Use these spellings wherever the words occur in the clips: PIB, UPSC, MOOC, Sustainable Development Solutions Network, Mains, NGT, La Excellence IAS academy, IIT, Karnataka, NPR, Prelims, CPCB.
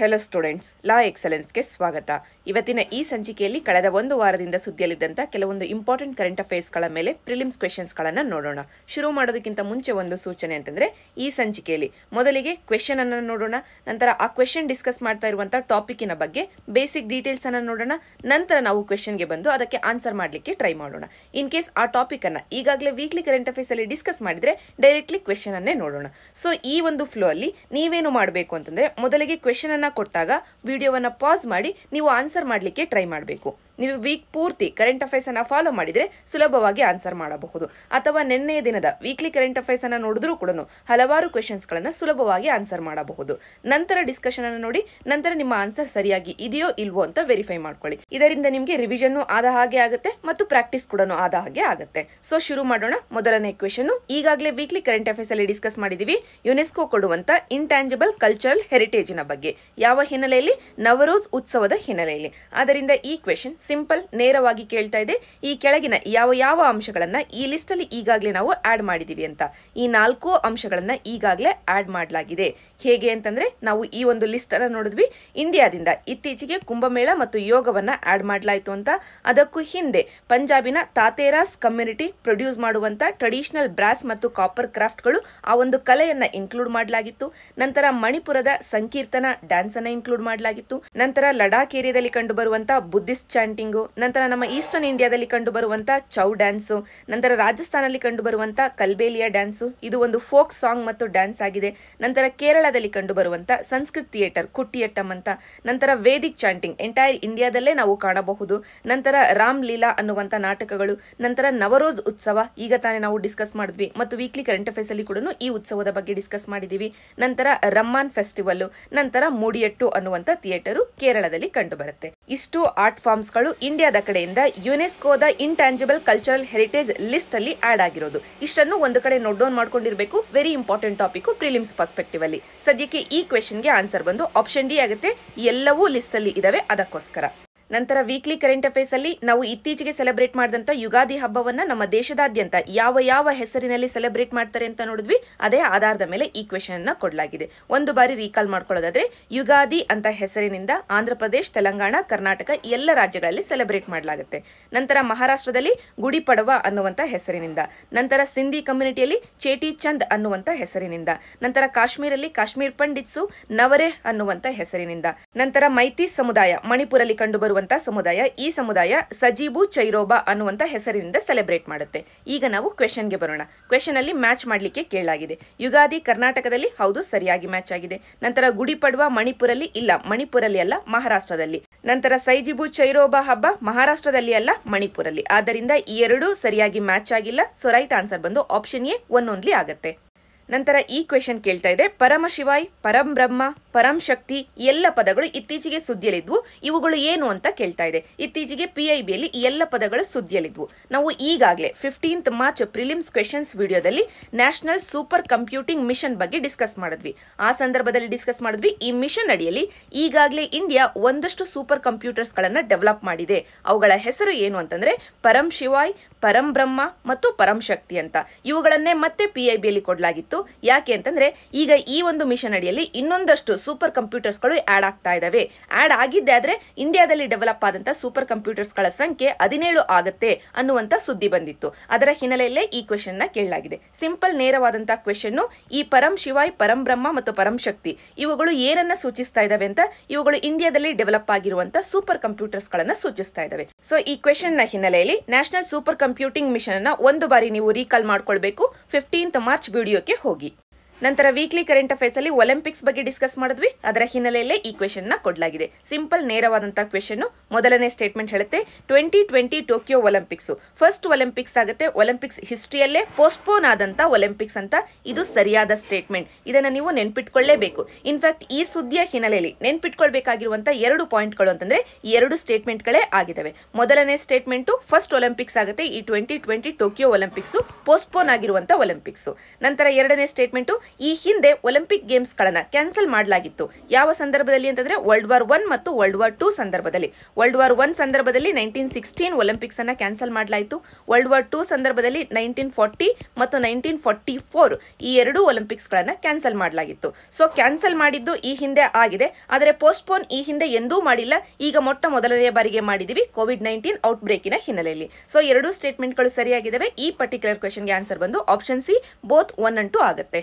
Hello students, La Excellence ಗೆ ಸ್ವಾಗತ. ಇವತ್ತಿನ ಈ ಸಂಚಿಕೆಯಲ್ಲಿ ಕಳೆದ ಒಂದು ವಾರದಿಂದ ಸುದ್ದಿಯಲ್ಲಿದ್ದಂತ ಕೆಲವೊಂದು ಇಂಪಾರ್ಟೆಂಟ್ ಕರೆಂಟ್ ಅಫೇರ್ಸ್ ಗಳ ಮೇಲೆ ಪ್ರಿಲಿಮ್ಸ್ ಕ್ವೆಶ್ಚನ್ಸ್ ಗಳನ್ನು ನೋಡೋಣ. ಶುರು ಮಾಡೋದಕ್ಕಿಂತ ಮುಂಚೆ ಒಂದು ಸೂಚನೆ ಅಂತಂದ್ರೆ ಈ ಸಂಚಿಕೆಯಲ್ಲಿ ಮೊದಲಿಗೆ ಕ್ವೆಶ್ಚನ್ ಅನ್ನು ನೋಡೋಣ, ನಂತರ ಆ ಕ್ವೆಶ್ಚನ್ ಡಿಸ್ಕಸ್ ಮಾಡ್ತಾ ಇರುವಂತ ಟಾಪಿಕ್ ನ ಬಗ್ಗೆ ಬೇಸಿಕ್ ಡೀಟೇಲ್ಸ್ ಅನ್ನು ನೋಡೋಣ, ನಂತರ ನಾವು ಕ್ವೆಶ್ಚನ್ ಗೆ ಬಂದು ಅದಕ್ಕೆ ಆನ್ಸರ್ ಮಾಡಲಿಕ್ಕೆ ಟ್ರೈ ಮಾಡೋಣ. ಇನ್ ಕೇಸ್ ಆ ಟಾಪಿಕ್ ಅನ್ನು ಈಗಾಗಲೇ ವೀಕ್ಲಿ ಕರೆಂಟ್ ಅಫೇರ್ಸ್ ಅಲ್ಲಿ ಡಿಸ್ಕಸ್ ಮಾಡಿದ್ರೆ ಡೈರೆಕ್ಟ್ಲಿ ಕ್ವೆಶ್ಚನ್ ಅನ್ನೇ ನೋಡೋಣ. ಸೋ ಈ ಒಂದು ಫ್ಲೋ ಅಲ್ಲಿ ನೀವೇನು ಮಾಡಬೇಕು ಅಂತಂದ್ರೆ ಮೊದಲಿಗೆ ಕ್ವೆಶ್ಚನ್ ಅನ್ನು ಕೊಟ್ಟಾಗ ವಿಡಿಯೋವನ್ನು ಪಾಸ್ ಮಾಡಿ ನೀವು ಆನ್ಸರ್ ಮಾಡಲಿಕ್ಕೆ ಟ್ರೈ ಮಾಡಬೇಕು. ನೀವು ವೀಕ್ ಪೂರ್ತಿ ಕರೆಂಟ್ ಅಫೇರ್ಸ್ ಅನ್ನು ಫಾಲೋ ಮಾಡಿದರೆ ಸುಲಭವಾಗಿ ಆನ್ಸರ್ ಮಾಡಬಹುದು. ಅಥವಾ ನಿನ್ನೆಯ ದಿನದ ವೀಕ್ಲಿ ಕರೆಂಟ್ ಅಫೇರ್ಸ್ ಅನ್ನು ನೋಡಿದ್ರೂ ಕೂಡ ಹಲವಾರು ಕ್ವೆಶನ್ಸ್ಗಳನ್ನು ಸುಲಭವಾಗಿ ಆನ್ಸರ್ ಮಾಡಬಹುದು. ನಂತರ ಡಿಸ್ಕಷನ್ ಅನ್ನು ನೋಡಿ, ನಂತರ ನಿಮ್ಮ ಆನ್ಸರ್ ಸರಿಯಾಗಿ ಇದೆಯೋ ಇಲ್ವೋ ಅಂತ ವೆರಿಫೈ ಮಾಡ್ಕೊಳ್ಳಿ. ಇದರಿಂದ ನಿಮಗೆ ರಿವಿಷನ್ ಆದ ಹಾಗೆ ಆಗುತ್ತೆ ಮತ್ತು ಪ್ರಾಕ್ಟೀಸ್ ಕೂಡ ಆದ ಹಾಗೆ ಆಗುತ್ತೆ. ಸೊ ಶುರು ಮಾಡೋಣ. ಮೊದಲನೇ ಕ್ವೆಶನ್ ಈಗಾಗಲೇ ವೀಕ್ಲಿ ಕರೆಂಟ್ ಅಫೇರ್ಸ್ ಅಲ್ಲಿ ಡಿಸ್ಕಸ್ ಮಾಡಿದೀವಿ, ಯುನೆಸ್ಕೋ ಕೊಡುವಂತ ಇಂಟ್ಯಾಂಜಿಬಲ್ ಕಲ್ಚರಲ್ ಹೆರಿಟೇಜ್ ನ ಬಗ್ಗೆ. ಯಾವ ಹಿನ್ನೆಲೆಯಲ್ಲಿ? ನವರೋಜ್ ಉತ್ಸವದ ಹಿನ್ನೆಲೆಯಲ್ಲಿ. ಆದ್ದರಿಂದ ಈ ಕ್ವೆಶನ್ ಸಿಂಪಲ್, ನೇರವಾಗಿ ಕೇಳ್ತಾ ಇದೆ, ಈ ಕೆಳಗಿನ ಯಾವ ಯಾವ ಅಂಶಗಳನ್ನ ಈ ಲಿಸ್ಟ್ ಅಲ್ಲಿ ಈಗಾಗಲೇ ನಾವು ಆಡ್ ಮಾಡಿದೀವಿ ಅಂತ. ಈ 4 ಅಂಶಗಳನ್ನ ಈಗಾಗಲೇ ಆಡ್ ಮಾಡಲಾಗಿದೆ. ಹೇಗೆ ಅಂತಂದ್ರೆ ನಾವು ಈ ಒಂದು ಲಿಸ್ಟ್ ಅನ್ನ ನೋಡಿದ್ವಿ, ಇಂಡಿಯಾದಿಂದ ಇತ್ತೀಚೆಗೆ ಕುಂಭಮೇಳ ಮತ್ತು ಯೋಗವನ್ನ ಆಡ್ ಮಾಡಲಾಯಿತು ಅಂತ. ಅದಕ್ಕೂ ಹಿಂದೆ ಪಂಜಾಬಿನ ತಾತೇರಾಸ್ ಕಮ್ಯುನಿಟಿ ಪ್ರೊಡ್ಯೂಸ್ ಮಾಡುವಂತ ಟ್ರೆಡಿಷನಲ್ ಬ್ರಾಸ್ ಮತ್ತು ಕಾಪರ್ ಕ್ರಾಫ್ಟ್ ಗಳು, ಆ ಒಂದು ಕಲೆಯನ್ನ ಇನ್ಕ್ಲೂಡ್ ಮಾಡಲಾಗಿತ್ತು. ನಂತರ ಮಣಿಪುರದ ಸಂಕೀರ್ತನ ಡ್ಯಾನ್ಸ್ ಅನ್ನ ಇನ್ಕ್ಲೂಡ್ ಮಾಡಲಾಗಿತ್ತು. ನಂತರ ಲಡಾಖ್ ಏರಿಯಾದಲ್ಲಿ ಕಂಡು ಬರುವಂತ ಬುದ್ಧಿಸ್ಟ್ ಚಾಂಟ್, ನಂತರ ನಮ್ಮ ಈಸ್ಟರ್ನ್ ಇಂಡಿಯಾದಲ್ಲಿ ಕಂಡು ಬರುವಂತ ಚೌ ಡ್ಯಾನ್ಸ್, ನಂತರ ರಾಜಸ್ಥಾನದಲ್ಲಿ ಕಂಡು ಬರುವಂತ ಕಲ್ಬೇಲಿಯಾ ಡ್ಯಾನ್ಸ್, ಇದು ಒಂದು ಫೋಕ್ ಸಾಂಗ್ ಮತ್ತು ಡ್ಯಾನ್ಸ್ ಆಗಿದೆ. ನಂತರ ಕೇರಳದಲ್ಲಿ ಕಂಡು ಬರುವಂತ ಸಂಸ್ಕೃತ್ ಥಿಯೇಟರ್ ಕುಟ್ಟಿಯಟ್ಟಂ ಅಂತ. ನಂತರ ವೇದಿಕ್ ಚಾಂಟಿಂಗ್ ಎಂಟೈರ್ ಇಂಡಿಯಾದಲ್ಲೇ ನಾವು ಕಾಣಬಹುದು. ನಂತರ ರಾಮ್ ಲೀಲಾ ಅನ್ನುವಂತ ನಾಟಕಗಳು, ನಂತರ ನವರೋಜ್ ಉತ್ಸವ ಈಗ ತಾನೇ ನಾವು ಡಿಸ್ಕಸ್ ಮಾಡಿದ್ವಿ ಮತ್ತು ವೀಕ್ಲಿ ಕರೆಂಟ್ ಅಫೇರ್ಸ್ ಅಲ್ಲಿ ಕೂಡ ಈ ಉತ್ಸವದ ಬಗ್ಗೆ ಡಿಸ್ಕಸ್ ಮಾಡಿದೀವಿ. ನಂತರ ರಮ್ಮಾನ್ ಫೆಸ್ಟಿವಲ್, ನಂತರ ಮೂಡಿಯಟ್ಟು ಅನ್ನುವಂತ ಥಿಯೇಟರ್ ಕೇರಳದಲ್ಲಿ ಕಂಡು ಬರುತ್ತೆ. ಇಷ್ಟು ಆರ್ಟ್ ಫಾರ್ಮ್ಸ್ ಗಳು ಇಂಡಿಯಾದ ಕಡೆಯಿಂದ ಯುನೆಸ್ಕೋದ ಇಂಟ್ಯಾಂಜಿಬಲ್ ಕಲ್ಚರಲ್ ಹೆರಿಟೇಜ್ ಲಿಸ್ಟ್ ಅಲ್ಲಿ ಆಡ್ ಆಗಿರೋದು. ಇಷ್ಟನ್ನು ಒಂದು ಕಡೆ ನೋಟ್ ಡೌನ್ ಮಾಡ್ಕೊಂಡಿರಬೇಕು, very important topic prelims perspective ಅಲ್ಲಿ. ಸದ್ಯಕ್ಕೆ ಈ ಕ್ವೆಶನ್ ಗೆ ಆನ್ಸರ್ ಬಂದು ಆಪ್ಷನ್ ಡಿ ಆಗುತ್ತೆ, ಎಲ್ಲವೂ ಲಿಸ್ಟ್ ಅಲ್ಲಿ ಇದಾವೆ ಅದಕ್ಕೋಸ್ಕರ. ನಂತರ ವೀಕ್ಲಿ ಕರೆಂಟ್ ಅಫೇರ್ಸ್ ಅಲ್ಲಿ ನಾವು ಇತ್ತೀಚೆಗೆ ಸೆಲೆಬ್ರೇಟ್ ಮಾಡಿದಂತ ಯುಗಾದಿ ಹಬ್ಬವನ್ನ ನಮ್ಮ ದೇಶದಾದ್ಯಂತ ಯಾವ ಯಾವ ಹೆಸರಿನಲ್ಲಿ ಸೆಲೆಬ್ರೇಟ್ ಮಾಡ್ತಾರೆ ಅಂತ ನೋಡಿದ್ವಿ. ಅದೇ ಆಧಾರದ ಮೇಲೆ ಈ ಕ್ವೆಶನ್ ಅನ್ನ ಕೊಡಲಾಗಿದೆ. ಒಂದು ಬಾರಿ ರೀಕಾಲ್ ಮಾಡ್ಕೊಳ್ಳೋದಾದ್ರೆ ಯುಗಾದಿ ಅಂತ ಹೆಸರಿನಿಂದ ಆಂಧ್ರ ಪ್ರದೇಶ್, ತೆಲಂಗಾಣ, ಕರ್ನಾಟಕ ಎಲ್ಲ ರಾಜ್ಯಗಳಲ್ಲಿ ಸೆಲೆಬ್ರೇಟ್ ಮಾಡಲಾಗುತ್ತೆ. ನಂತರ ಮಹಾರಾಷ್ಟ್ರದಲ್ಲಿ ಗುಡಿ ಪಡವ ಅನ್ನುವಂತ ಹೆಸರಿನಿಂದ, ನಂತರ ಸಿಂಧಿ ಕಮ್ಯುನಿಟಿಯಲ್ಲಿ ಚೇಟಿ ಚಂದ್ ಅನ್ನುವಂತ ಹೆಸರಿನಿಂದ, ನಂತರ ಕಾಶ್ಮೀರಲ್ಲಿ ಕಾಶ್ಮೀರ್ ಪಂಡಿತ್ಸು ನವರೆ ಅನ್ನುವಂತ ಹೆಸರಿನಿಂದ, ನಂತರ ಮೈತಿ ಸಮುದಾಯ ಮಣಿಪುರಲ್ಲಿ ಕಂಡುಬರುವ ಸಮುದಾಯ, ಈ ಸಮುದಾಯ ಸಜೀಬು ಚೈರೋಬಾ ಅನ್ನುವಂತ ಹೆಸರಿನಿಂದ ಸೆಲೆಬ್ರೇಟ್ ಮಾಡುತ್ತೆ. ಈಗ ನಾವು ಕ್ವೆಶನ್ ಗೆ ಬರೋಣ. ಕ್ವೆಶನ್ ಅಲ್ಲಿ ಮ್ಯಾಚ್ ಮಾಡಲಿಕ್ಕೆ ಕೇಳಲಾಗಿದೆ. ಯುಗಾದಿ ಕರ್ನಾಟಕದಲ್ಲಿ, ಹೌದು ಸರಿಯಾಗಿ ಮ್ಯಾಚ್ ಆಗಿದೆ. ನಂತರ ಗುಡಿ ಪಡ್ವಾ ಮಣಿಪುರಲ್ಲಿ, ಇಲ್ಲ ಮಣಿಪುರಲ್ಲಿ ಅಲ್ಲ ಮಹಾರಾಷ್ಟ್ರದಲ್ಲಿ. ನಂತರ ಸೈಜಿಬು ಚೈರೋಬಾ ಹಬ್ಬ ಮಹಾರಾಷ್ಟ್ರದಲ್ಲಿ ಅಲ್ಲ ಮಣಿಪುರಲ್ಲಿ. ಆದ್ದರಿಂದ ಈ ಎರಡೂ ಸರಿಯಾಗಿ ಮ್ಯಾಚ್ ಆಗಿಲ್ಲ. ಸೊ ರೈಟ್ ಆನ್ಸರ್ ಬಂದು ಆಪ್ಷನ್ ಎ ಒನ್ನೊಂದ್ಲಿ ಆಗುತ್ತೆ. ನಂತರ ಈ ಕ್ವೆಶನ್ ಕೇಳ್ತಾ ಇದೆ, ಪರಮಶಿವಾಯ್, ಪರಂ ಬ್ರಹ್ಮ, ಪರಂ ಶಕ್ತಿ ಎಲ್ಲ ಪದಗಳು ಇತ್ತೀಚೆಗೆ ಸುದ್ದಿಯಲ್ಲಿದ್ವು, ಇವುಗಳು ಏನು ಅಂತ ಕೇಳ್ತಾ ಇದೆ. ಇತ್ತೀಚೆಗೆ PIBಯಲ್ಲಿ ಈ ಎಲ್ಲ ಪದಗಳು ಸುದ್ದಿಯಲ್ಲಿದ್ವು. ನಾವು ಈಗಾಗಲೇ 15th March ಪ್ರಿಲಿಮ್ಸ್ ಕ್ವೆಶನ್ಸ್ ವಿಡಿಯೋದಲ್ಲಿ ನ್ಯಾಷನಲ್ ಸೂಪರ್ ಕಂಪ್ಯೂಟಿಂಗ್ ಮಿಷನ್ ಬಗ್ಗೆ ಡಿಸ್ಕಸ್ ಮಾಡಿದ್ವಿ. ಆ ಸಂದರ್ಭದಲ್ಲಿ ಡಿಸ್ಕಸ್ ಮಾಡಿದ್ವಿ, ಈ ಮಿಷನ್ ಅಡಿಯಲ್ಲಿ ಈಗಾಗಲೇ ಇಂಡಿಯಾ ಒಂದಷ್ಟು ಸೂಪರ್ ಕಂಪ್ಯೂಟರ್ಸ್ ಗಳನ್ನ ಡೆವಲಪ್ ಮಾಡಿದೆ. ಅವುಗಳ ಹೆಸರು ಏನು ಅಂತಂದ್ರೆ ಪರಂ ಶಿವಾಯ್, ಪರಂ ಬ್ರಹ್ಮ ಮತ್ತು ಪರಂ ಶಕ್ತಿ ಅಂತ. ಇವುಗಳನ್ನೇ ಮತ್ತೆ PIBಯಲ್ಲಿ ಕೊಡಲಾಗಿತ್ತು. ಯಾಕೆ ಅಂತಂದ್ರೆ ಈಗ ಈ ಒಂದು ಮಿಷನ್ ಅಡಿಯಲ್ಲಿ ಇನ್ನೊಂದಷ್ಟು ಸೂಪರ್ ಕಂಪ್ಯೂಟರ್ಸ್ ಗಳು ಆಡ್ ಆಗ್ತಾ ಇದಾವೆ. ಆಡ್ ಆಗಿದ್ದೆ ಆದ್ರೆ ಇಂಡಿಯಾದಲ್ಲಿ ಡೆವಲಪ್ ಆದಂತ ಸೂಪರ್ ಕಂಪ್ಯೂಟರ್ಸ್ ಗಳ ಸಂಖ್ಯೆ 17 ಆಗುತ್ತೆ ಅನ್ನುವಂತ ಸುದ್ದಿ ಬಂದಿತ್ತು. ಅದರ ಹಿನ್ನೆಲೆಯಲ್ಲೇ ಈ ಕ್ವೆಶನ್ ನ ಕೇಳಲಾಗಿದೆ. ಸಿಂಪಲ್ ನೇರವಾದಂತ ಕ್ವೆಶನ್. ಈ ಪರಂ ಶಿವಾಯ್, ಪರಂ ಬ್ರಹ್ಮ ಮತ್ತು ಪರಂ ಶಕ್ತಿ ಇವುಗಳು ಏನನ್ನ ಸೂಚಿಸ್ತಾ ಇದಾವೆ ಅಂತ, ಇವುಗಳು ಇಂಡಿಯಾದಲ್ಲಿ ಡೆವಲಪ್ ಆಗಿರುವಂತ ಸೂಪರ್ ಕಂಪ್ಯೂಟರ್ಸ್ ಗಳನ್ನ ಸೂಚಿಸ್ತಾ ಇದಾವೆ. ಸೊ ಈ ಕ್ವೆಶನ್ ನ ಹಿನ್ನೆಲೆಯಲ್ಲಿ ನ್ಯಾಷನಲ್ ಸೂಪರ್ ಕಂಪ್ಯೂಟಿಂಗ್ ಮಿಷನ್ ಅನ್ನ ಒಂದು ಬಾರಿ ನೀವು ರೀಕಾಲ್ ಮಾಡ್ಕೊಳ್ಬೇಕು, 15th March ವಿಡಿಯೋಕ್ಕೆ ಹೋಗಿ. ನಂತರ ವೀಕ್ಲಿ ಕರೆಂಟ್ ಅಫೇರ್ಸ್ ಅಲ್ಲಿ ಒಲಿಂಪಿಕ್ಸ್ ಬಗ್ಗೆ ಡಿಸ್ಕಸ್ ಮಾಡಿದ್ವಿ. ಅದರ ಹಿನ್ನೆಲೆಯಲ್ಲೇ ಈ ಕ್ವೆಶನ್ ನ ಕೊಡಲಾಗಿದೆ. ಸಿಂಪಲ್ ನೇರವಾದಂತಹ ಕ್ವೆಶನ್. ಮೊದಲನೇ ಸ್ಟೇಟ್ಮೆಂಟ್ ಹೇಳುತ್ತೆ 2020 ಟೋಕಿಯೋ ಒಲಿಂಪಿಕ್ಸ್ ಫಸ್ಟ್ ಒಲಿಂಪಿಕ್ಸ್ ಆಗುತ್ತೆ, ಒಲಿಂಪಿಕ್ಸ್ ಹಿಸ್ಟ್ರಿಯಲ್ಲೇ ಪೋಸ್ಟ್ಪೋನ್ ಆದಂತ ಒಲಿಂಪಿಕ್ಸ್ ಅಂತ. ಇದು ಸರಿಯಾದ ಸ್ಟೇಟ್ಮೆಂಟ್, ಇದನ್ನ ನೀವು ನೆನ್ಪಿಟ್ಕೊಳ್ಳೇಬೇಕು. ಇನ್ಫ್ಯಾಕ್ಟ್ ಈ ಸುದ್ದಿಯ ಹಿನ್ನೆಲೆಯಲ್ಲಿ ನೆನ್ಪಿಟ್ಕೊಳ್ಬೇಕಾಗಿರುವಂತಹ 2 ಪಾಯಿಂಟ್ಗಳು ಅಂತಂದ್ರೆ 2 ಸ್ಟೇಟ್ಮೆಂಟ್ ಗಳೇ ಆಗಿದಾವೆ. ಮೊದಲನೇ ಸ್ಟೇಟ್ಮೆಂಟ್ ಫಸ್ಟ್ ಒಲಿಂಪಿಕ್ಸ್ ಆಗುತ್ತೆ, ಈ 2020 ಟೋಕಿಯೋ ಒಲಿಂಪಿಕ್ಸ್ ಪೋಸ್ಟ್ಪೋನ್ ಆಗಿರುವಂತಹ ಒಲಿಂಪಿಕ್ಸ್. ನಂತರ ಎರಡನೇ ಸ್ಟೇಟ್ಮೆಂಟ್ ಈ ಹಿಂದೆ ಒಲಿಂಪಿಕ್ ಗೇಮ್ಸ್ ಗಳನ್ನು ಕ್ಯಾನ್ಸಲ್ ಮಾಡಲಾಗಿತ್ತು. ಯಾವ ಸಂದರ್ಭದಲ್ಲಿ ಅಂತಂದ್ರೆ World War I ಮತ್ತು World War II ಸಂದರ್ಭದಲ್ಲಿ. World War I ಸಂದರ್ಭದಲ್ಲಿ 1916 ಒಲಿಂಪಿಕ್ಸ್ ಅನ್ನು ಕ್ಯಾನ್ಸಲ್ ಮಾಡಲಾಯಿತು. World War II ಸಂದರ್ಭದಲ್ಲಿ 1940 ಮತ್ತು 1944 ಈ ಎರಡು ಒಲಿಂಪಿಕ್ಸ್ ಗಳನ್ನು ಕ್ಯಾನ್ಸಲ್ ಮಾಡಲಾಗಿತ್ತು. ಸೋ ಕ್ಯಾನ್ಸಲ್ ಮಾಡಿದ್ದು ಈ ಹಿಂದೆ ಆಗಿದೆ, ಆದರೆ ಪೋಸ್ಟ್ಪೋನ್ ಈ ಹಿಂದೆ ಎಂದೂ ಮಾಡಿಲ್ಲ. ಈಗ ಮೊಟ್ಟ ಮೊದಲನೇ ಬಾರಿಗೆ ಮಾಡಿದೀವಿ ಕೋವಿಡ್-19 ಔಟ್ ಬ್ರೇಕ್ ಇನ ಹಿನ್ನೆಲೆಯಲ್ಲಿ. ಸೋ ಎರಡು ಸ್ಟೇಟ್ಮೆಂಟ್ ಗಳು ಸರಿಯಾಗಿದವೆ. ಈ ಪರ್ಟಿಕ್ಯುಲರ್ ಕ್ವೆಶ್ಚನ್ ಗೆ ಆನ್ಸರ್ ಬಂದು ಆಪ್ಷನ್ ಸಿ, ಬೋತ್ 1 and 2 ಆಗುತ್ತೆ.